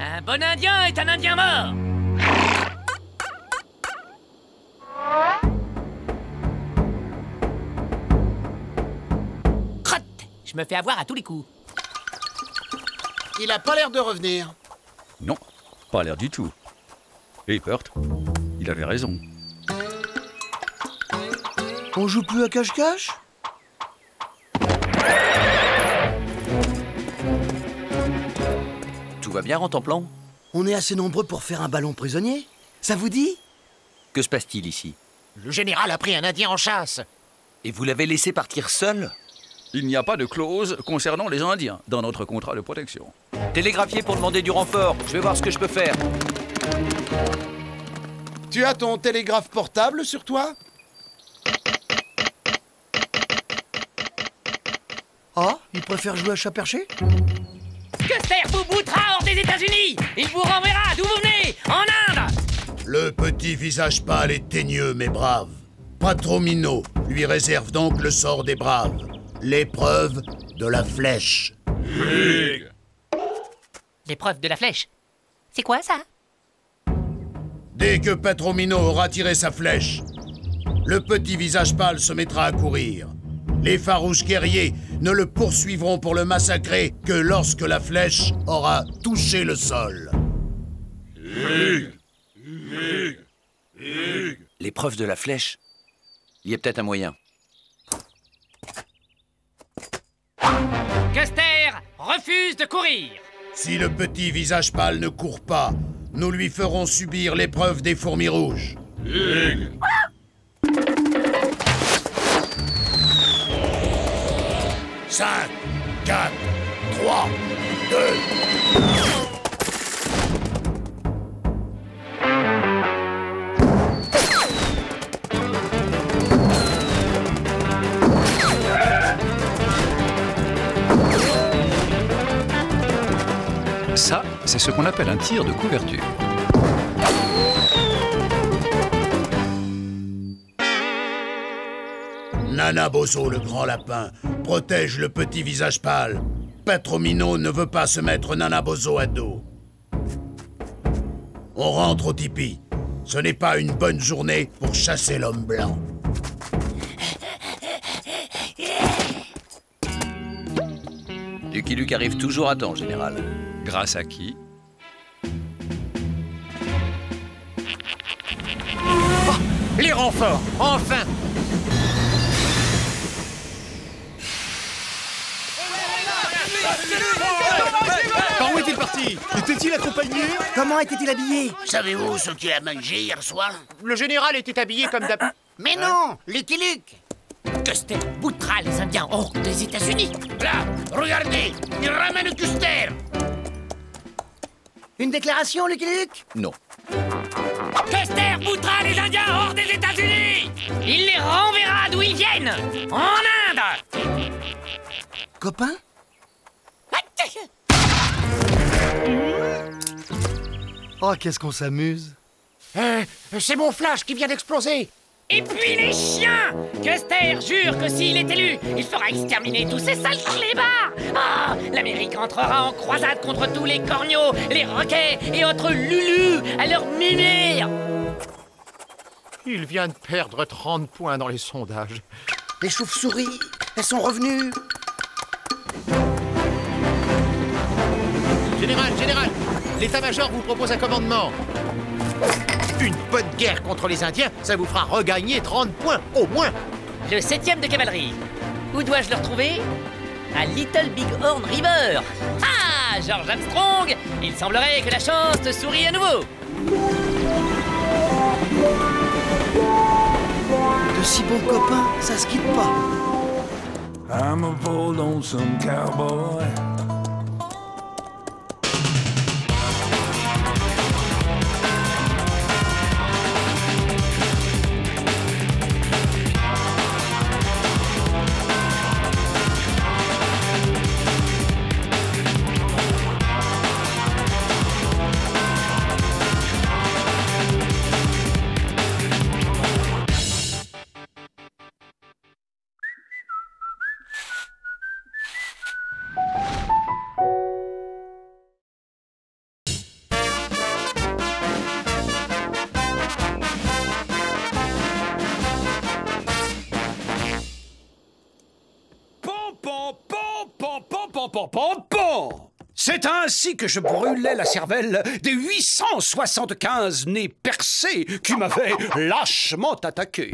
Un bon Indien est un Indien mort. Crotte, je me fais avoir à tous les coups. Il a pas l'air de revenir. Non, pas l'air du tout. Et Pert, il avait raison. On joue plus à cache-cache? Va bien, Rantanplan. On est assez nombreux pour faire un ballon prisonnier. Ça vous dit? Que se passe-t-il ici? Le général a pris un Indien en chasse. Et vous l'avez laissé partir seul? Il n'y a pas de clause concernant les Indiens dans notre contrat de protection. Télégraphiez pour demander du renfort. Je vais voir ce que je peux faire. Tu as ton télégraphe portable sur toi? Ah, il préfère jouer à chat perché? Custer vous boutera hors des États-Unis. Il vous renverra d'où vous venez, en Inde. Le petit visage pâle est teigneux mais brave. Patromino lui réserve donc le sort des braves. L'épreuve de la flèche. L'épreuve de la flèche? C'est quoi ça? Dès que Patromino aura tiré sa flèche, le petit visage pâle se mettra à courir. Les farouches guerriers ne le poursuivront pour le massacrer que lorsque la flèche aura touché le sol. L'épreuve de la flèche, il y a peut-être un moyen. Custer refuse de courir. Si le petit visage pâle ne court pas, nous lui ferons subir l'épreuve des fourmis rouges. Ah! 5, 4, 3, 2... Ça, c'est ce qu'on appelle un tir de couverture. Nanabozho, le grand lapin, protège le petit visage pâle. Patromino ne veut pas se mettre Nanabozho à dos. On rentre au tipi. Ce n'est pas une bonne journée pour chasser l'homme blanc. Lucky Luke arrive toujours à temps, général. Grâce à qui? Oh, les renforts, enfin! Quand est-il parti? Était-il accompagné? Comment était-il habillé? Savez-vous ce qu'il a mangé hier soir? Le général était habillé comme d'hab... Mais non, Lucky Luke. Custer boutera les Indiens hors des États-Unis. Là, regardez, il ramène Custer. Une déclaration, Lucky Luke? Non. Custer boutera les Indiens hors des États-Unis. Il les renverra d'où ils viennent, en Inde. Copain? Oh, qu'est-ce qu'on s'amuse! C'est mon flash qui vient d'exploser! Et puis les chiens! Custer jure que s'il est élu, il fera exterminer tous ces sales clébards! Ah! L'Amérique entrera en croisade contre tous les corneaux, les roquets et autres lulus à leur mimir! Il vient de perdre 30 points dans les sondages. Les chauves-souris, elles sont revenues! Général, général, l'état-major vous propose un commandement. Une bonne guerre contre les Indiens, ça vous fera regagner 30 points, au moins. Le 7e de cavalerie. Où dois-je le retrouver? À Little Big Horn River. Ah, George Armstrong, il semblerait que la chance te sourie à nouveau. De si bons copains, ça se quitte pas. I'm a poor lonesome cowboy. pan. C'est ainsi que je brûlais la cervelle des 875 nez percés qui m'avaient lâchement attaqué.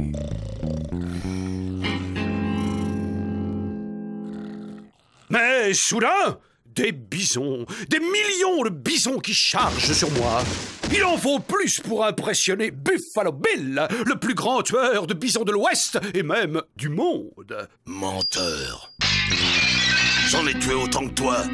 Mais soudain, des bisons, des millions de bisons qui chargent sur moi. Il en faut plus pour impressionner Buffalo Bill, le plus grand tueur de bisons de l'Ouest et même du monde. Menteur. J'en ai tué autant que toi.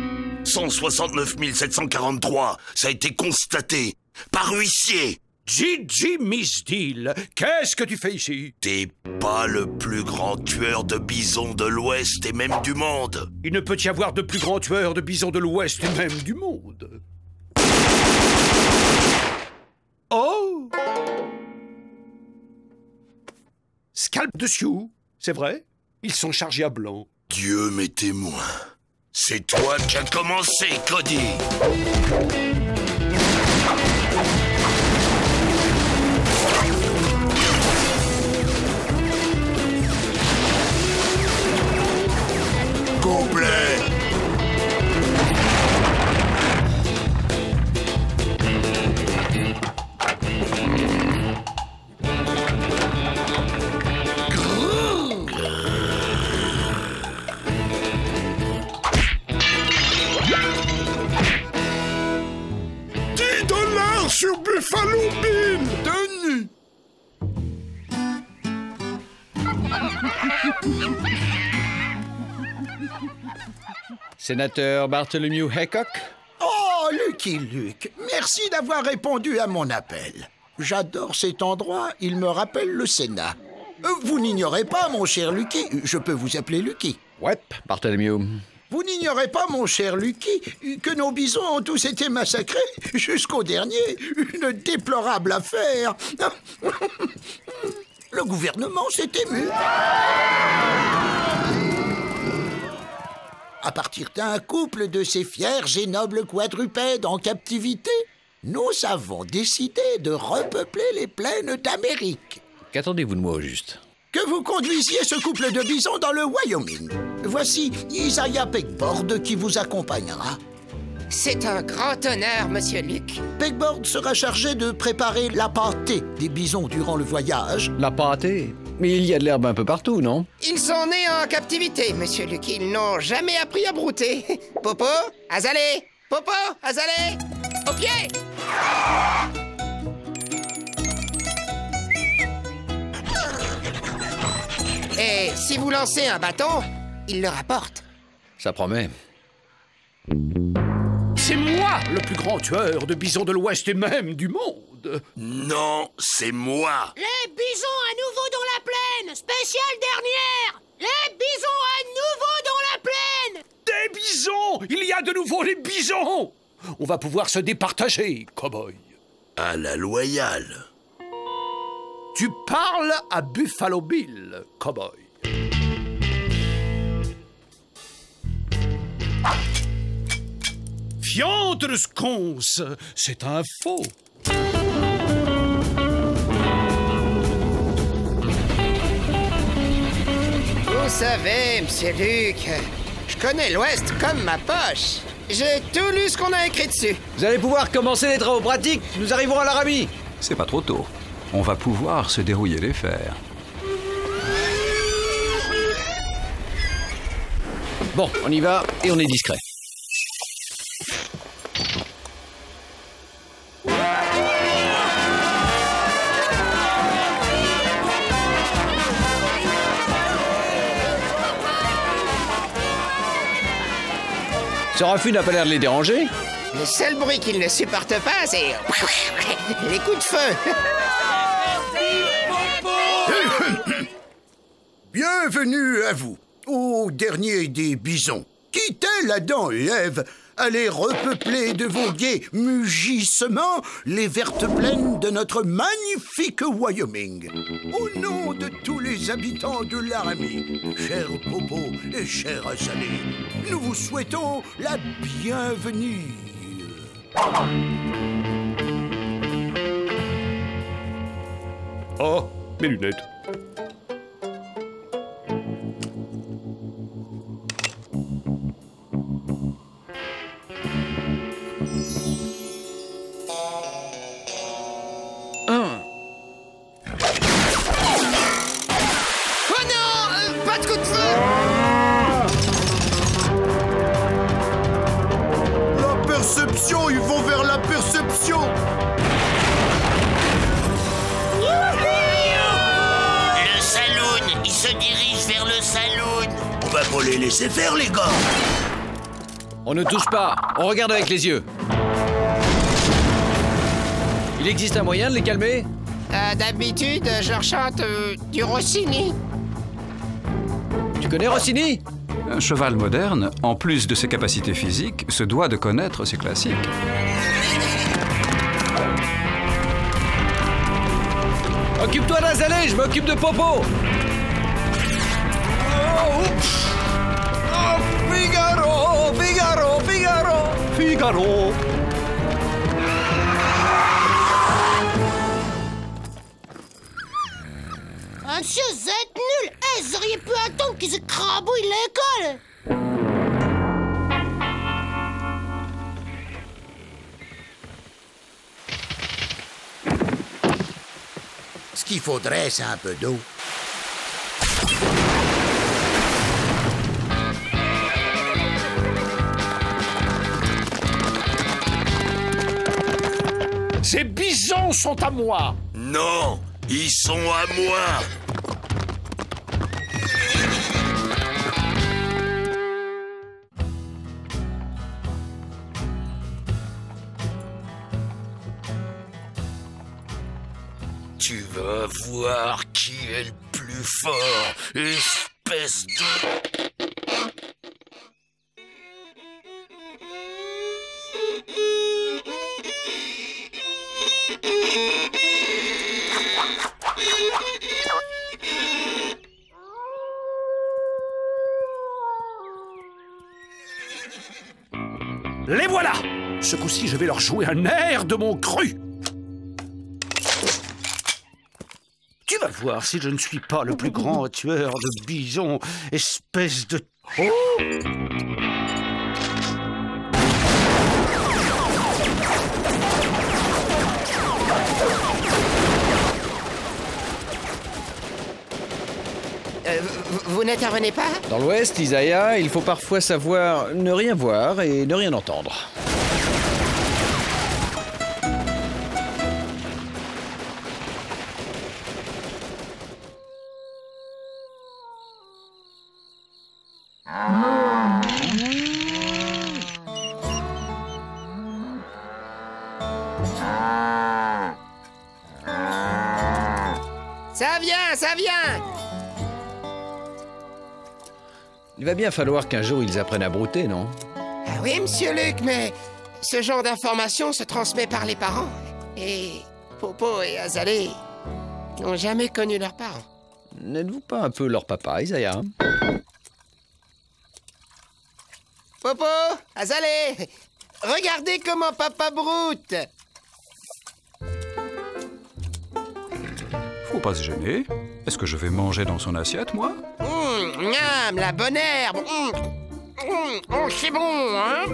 169 743, ça a été constaté. Par huissier. Gigi Misdiel, qu'est-ce que tu fais ici? T'es pas le plus grand tueur de bisons de l'Ouest et même du monde. Il ne peut y avoir de plus grand tueur de bisons de l'Ouest et même du monde. Oh! Scalp de Sioux, c'est vrai? Ils sont chargés à blanc. Dieu m'est témoin. C'est toi qui as commencé, Cody. Complet. $10 sur Buffalo Bill. Denis. Sénateur Bartholomew Haycock? Oh, Lucky Luke, merci d'avoir répondu à mon appel. J'adore cet endroit, il me rappelle le Sénat. Vous n'ignorez pas, mon cher Lucky, je peux vous appeler Lucky. Ouais, Bartholomew. Vous n'ignorez pas, mon cher Lucky, que nos bisons ont tous été massacrés, jusqu'au dernier, une déplorable affaire. Le gouvernement s'est ému. À partir d'un couple de ces fiers et nobles quadrupèdes en captivité, nous avons décidé de repeupler les plaines d'Amérique. Qu'attendez-vous de moi au juste? Que vous conduisiez ce couple de bisons dans le Wyoming. Voici Isaiah Pegboard qui vous accompagnera. C'est un grand honneur, monsieur Luke. Pegboard sera chargé de préparer la pâtée des bisons durant le voyage. La pâtée? Mais il y a de l'herbe un peu partout, non? Ils sont nés en captivité, monsieur Luke. Ils n'ont jamais appris à brouter. Popo, Azalée! Popo, Azalée! Au pied! Et si vous lancez un bâton, il le rapporte. Ça promet. C'est moi, le plus grand tueur de bisons de l'Ouest et même du monde. Non, c'est moi. Les bisons à nouveau dans la plaine, spéciale dernière. Les bisons à nouveau dans la plaine. Des bisons, il y a de nouveau les bisons. On va pouvoir se départager, cow-boy. À la loyale. Tu parles à Buffalo Bill, cow-boy. Fiante de sconce, c'est un faux. Vous savez, monsieur Luke, je connais l'Ouest comme ma poche. J'ai tout lu ce qu'on a écrit dessus. Vous allez pouvoir commencer les travaux pratiques. Nous arriverons à l'Arabie. C'est pas trop tôt. On va pouvoir se dérouiller les fers. Bon, on y va et on est discret. Ce raffut n'a pas l'air de les déranger. Le seul bruit qu'ils ne supportent pas, c'est les coups de feu. Bienvenue à vous, au dernier des bisons. Quittez Adam et Ève, allez repeupler de vos gais mugissements les vertes plaines de notre magnifique Wyoming. Au nom de tous les habitants de l'Aramie, cher Popo et cher Azalée, nous vous souhaitons la bienvenue. Oh, mes lunettes. coup de feu. La perception, ils vont vers la perception. Le saloon, ils se dirigent vers le saloon. On va pas les laisser faire, les gars. On ne touche pas, on regarde avec les yeux. Il existe un moyen de les calmer? D'habitude, je leur chante du Rossini. Tu connais Rossini? Un cheval moderne, en plus de ses capacités physiques, se doit de connaître ses classiques. Occupe-toi d'Azalée, je m'occupe de Popo. Oh, oh, Figaro, Figaro, Figaro, Figaro. Monsieur Z, nul, vous auriez pu attendre qu'ils écrabouillent l'école. Ce qu'il faudrait, c'est un peu d'eau. Ces bisons sont à moi. Non, ils sont à moi. Tu vas voir qui est le plus fort, espèce de... Les voilà! Ce coup-ci, je vais leur jouer un air de mon cru. Tu vas voir si je ne suis pas le plus grand tueur de bisons, espèce de... Oh, vous n'intervenez pas? Dans l'Ouest, Isaiah, il faut parfois savoir ne rien voir et ne rien entendre. Il va bien falloir qu'un jour ils apprennent à brouter, non? Ah oui, monsieur Luc, mais ce genre d'information se transmet par les parents. Et Popo et Azalée n'ont jamais connu leurs parents. N'êtes-vous pas un peu leur papa, Isaiah? Popo, Azalée, regardez comment papa broute. Faut pas se gêner. Est-ce que je vais manger dans son assiette, moi? Miam, la bonne herbe. Oh, c'est bon, hein?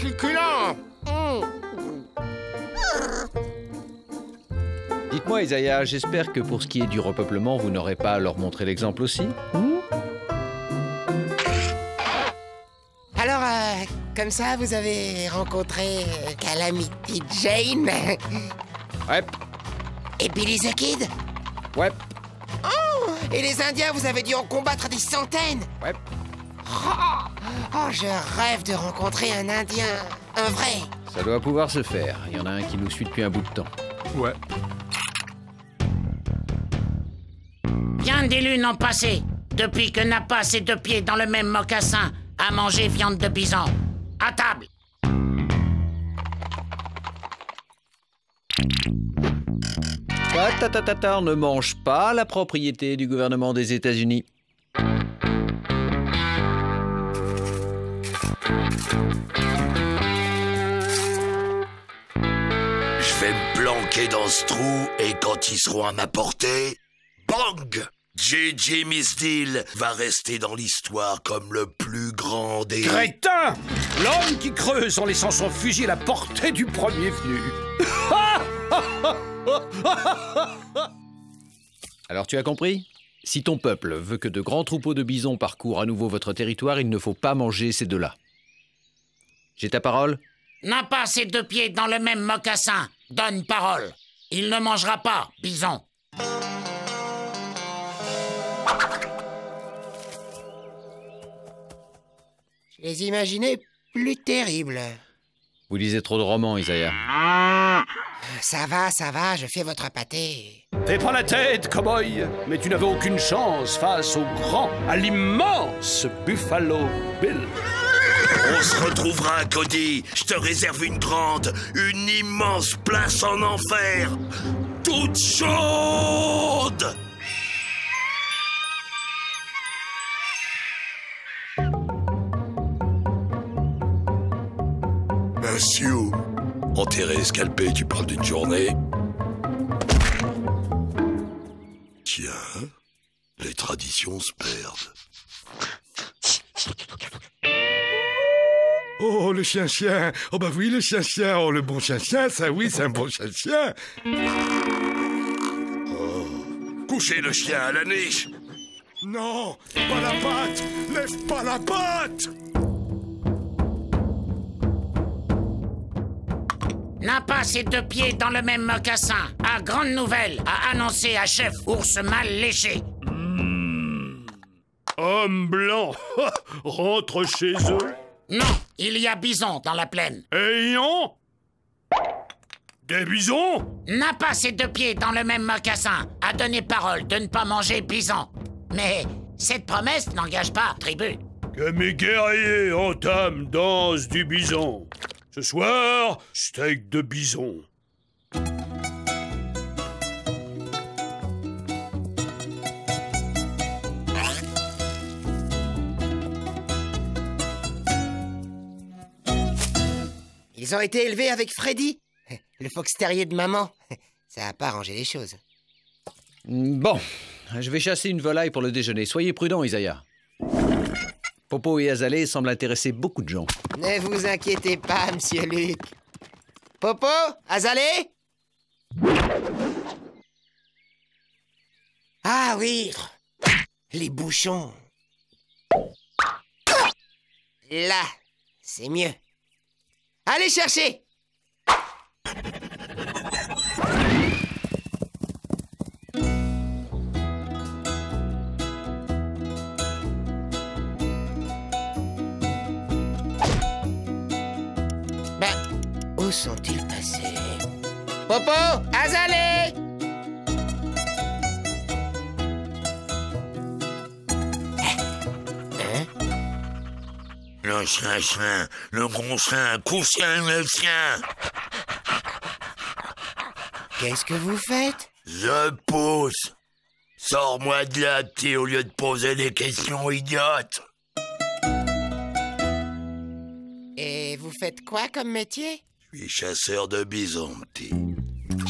Succulent. Dites-moi, Isaiah, j'espère que pour ce qui est du repeuplement, vous n'aurez pas à leur montrer l'exemple aussi. Alors, comme ça, vous avez rencontré Calamity Jane? Ouais. Et Billy the Kid? Ouais. Et les Indiens, vous avez dû en combattre des centaines. Ouais. Oh, oh, je rêve de rencontrer un Indien, un vrai. Ça doit pouvoir se faire. Il y en a un qui nous suit depuis un bout de temps. Ouais. Bien des lunes ont passé depuis que Napa s'est deux pieds dans le même mocassin à manger viande de bison. À table. Wachtatoo ne mange pas la propriété du gouvernement des États-Unis. Je vais me planquer dans ce trou et quand ils seront à ma portée, bang! Gigi Misdiel va rester dans l'histoire comme le plus grand des... Crétin! L'homme qui creuse en laissant son fusil à la portée du premier venu. Alors tu as compris? Si ton peuple veut que de grands troupeaux de bisons parcourent à nouveau votre territoire, il ne faut pas manger ces deux-là. J'ai ta parole? N'a pas ses deux pieds dans le même mocassin. Donne parole. Il ne mangera pas, bison. Je les imaginais plus terribles. Vous lisez trop de romans, Isaiah. Ça va, je fais votre pâté. T'es pas la tête, cow-boy, mais tu n'avais aucune chance face au grand, à l'immense Buffalo Bill. On se retrouvera, Cody. Je te réserve une grande, une immense place en enfer. Toute chaude! Monsieur, enterré, scalpé, tu parles d'une journée. Tiens, les traditions se perdent. Oh, le chien-chien. Oh, bah oui, le chien-chien. Oh, le bon chien-chien, ça, oui, c'est un bon chien-chien. Oh. Couchez le chien à la niche. Non, pas la patte. Lève pas la patte. N'a pas ses deux pieds dans le même mocassin. À grande nouvelle, a annoncé à chef ours mal léché. Homme blanc, rentre chez eux. Non, il y a bison dans la plaine. Ayons des bisons. N'a pas ses deux pieds dans le même mocassin a donné parole de ne pas manger bison. Mais cette promesse n'engage pas, tribu. Que mes guerriers entament danse du bison. Ce soir, steak de bison. Ils ont été élevés avec Freddy, le fox terrier de maman. Ça n'a pas arrangé les choses. Bon, je vais chasser une volaille pour le déjeuner. Soyez prudents, Isaiah. Popo et Azalée semblent intéresser beaucoup de gens. Ne vous inquiétez pas, monsieur Luke. Popo, Azalée? Ah oui, les bouchons. Là, c'est mieux. Allez chercher! Ben, où sont-ils passés? Popo! Azalée! Le chien-chien, le gros chien, couchien le chien. Qu'est-ce que vous faites? Je pousse. Sors-moi de là, petit, au lieu de poser des questions idiotes. Et vous faites quoi comme métier? Je suis chasseur de bisons, petit.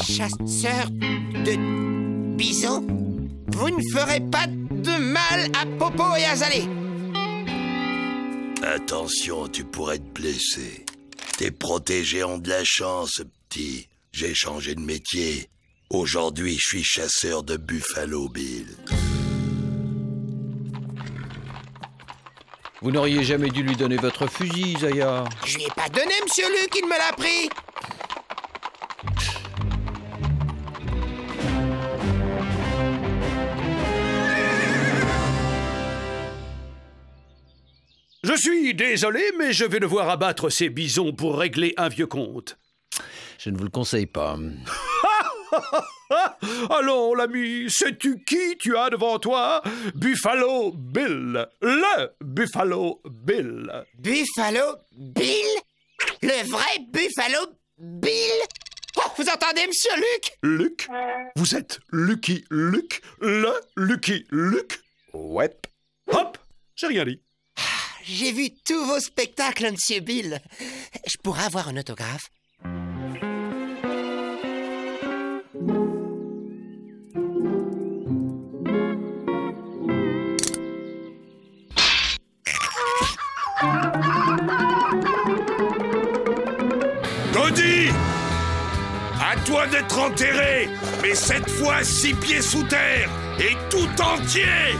Chasseur de bisons? Vous ne ferez pas de mal à Popo et Azalée. Attention, tu pourrais te blesser. Tes protégés ont de la chance, petit. J'ai changé de métier. Aujourd'hui, je suis chasseur de Buffalo Bill. Vous n'auriez jamais dû lui donner votre fusil, Isaiah. Je lui ai pas donné, monsieur Luke, il me l'a pris. Je suis désolé, mais je vais devoir abattre ces bisons pour régler un vieux compte. Je ne vous le conseille pas. Allons, l'ami, sais-tu qui tu as devant toi? Buffalo Bill. Le Buffalo Bill. Buffalo Bill? Le vrai Buffalo Bill? Oh, vous entendez, monsieur Luke? Luke? Vous êtes Lucky Luke? Le Lucky Luke? Ouais. Hop, j'ai rien dit. J'ai vu tous vos spectacles, monsieur Bill. Je pourrais avoir un autographe? Cody! À toi d'être enterré, mais cette fois 6 pieds sous terre. et tout entier.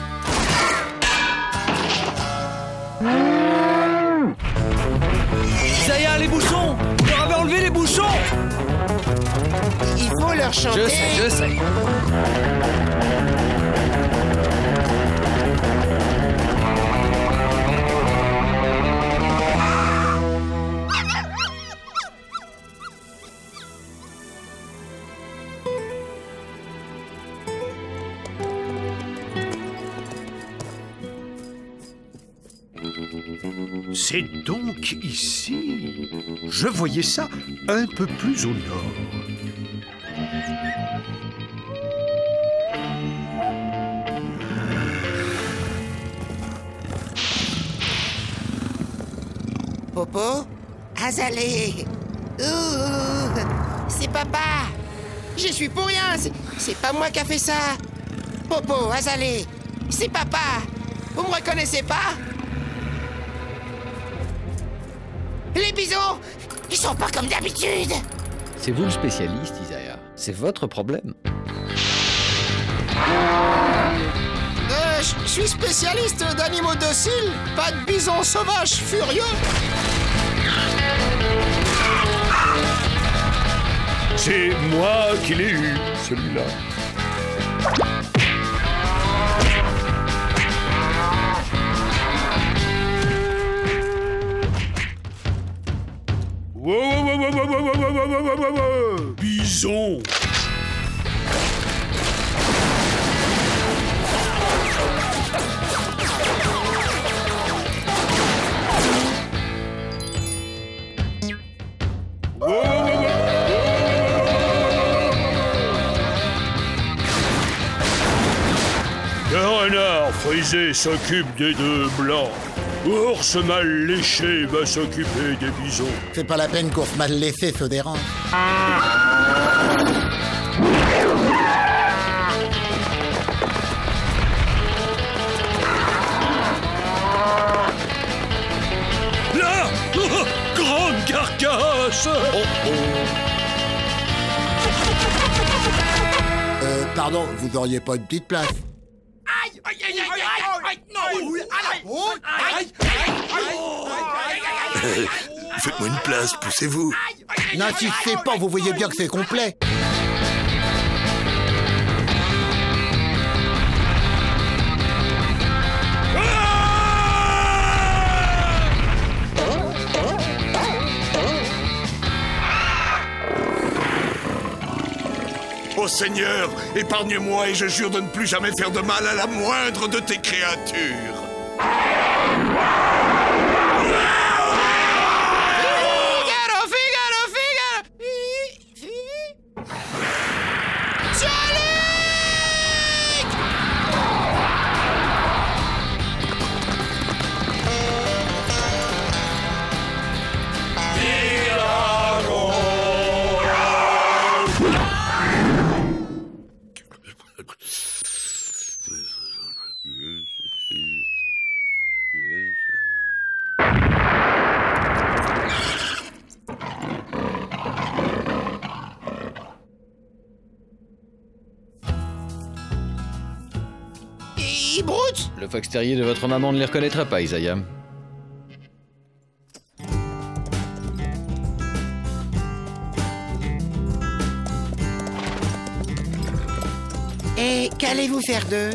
Isaiah, les bouchons! Vous leur avez enlevé les bouchons! Il faut leur chanter. Je sais, je sais. C'est donc ici. Je voyais ça un peu plus au nord. Popo? Azalée! Ouh! C'est papa! J'y suis pour rien! C'est pas moi qui a fait ça! Popo, Azalée! C'est papa! Vous me reconnaissez pas? Les bisons, ils sont pas comme d'habitude. C'est vous le spécialiste, Isaiah. C'est votre problème. Je suis spécialiste d'animaux dociles, pas de bisons sauvages furieux. C'est moi qui l'ai eu, celui-là. Bison. Le renard frisé s'occupe des deux blancs. Ours mal léché va s'occuper des bisons. C'est pas la peine qu'ours mal léché se dérange. Là, oh, grande carcasse. Oh, oh. Pardon, vous auriez pas une petite place? Aïe, aïe, aïe, aïe, aïe, aïe, non, aïe, aïe, aïe, aïe. Faites-moi une place, poussez-vous. N'insistez pas, vous voyez bien que c'est complet. Oh Seigneur, épargne-moi et je jure de ne plus jamais faire de mal à la moindre de tes créatures. Figaro, Figaro, Figaro. Le foxterrier de votre maman ne les reconnaîtra pas, Isaiah. Et qu'allez-vous faire d'eux?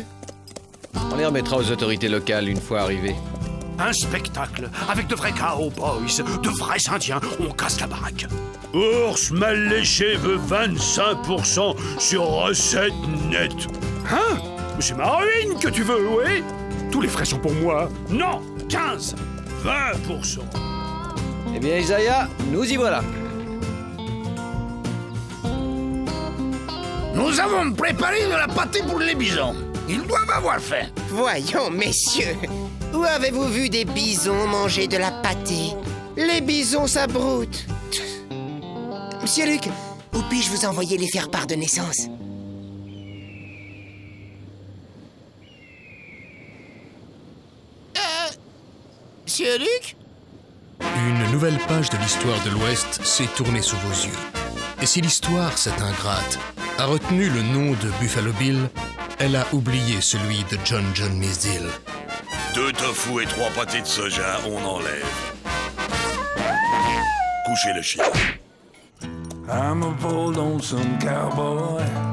On les remettra aux autorités locales une fois arrivés. Un spectacle avec de vrais cowboys, de vrais indiens, on casse la baraque. Ours mal léché veut 25% sur recette nette. Hein? C'est ma ruine que tu veux, oui? Tous les frais sont pour moi. Non, 15, 20%. Eh bien, Isaiah, nous y voilà. Nous avons préparé de la pâtée pour les bisons. Ils doivent avoir faim. Voyons, messieurs, où avez-vous vu des bisons manger de la pâtée? Les bisons s'abroutent. Monsieur Luc, où puis-je vous envoyer les faire part de naissance? Monsieur Luc? Une nouvelle page de l'histoire de l'Ouest s'est tournée sous vos yeux. Et si l'histoire, cette ingrate, a retenu le nom de Buffalo Bill, elle a oublié celui de John Misdiel. 2 tofu et 3 pâtés de soja, on enlève. Couchez le chien. I'm a bold, lonesome cowboy.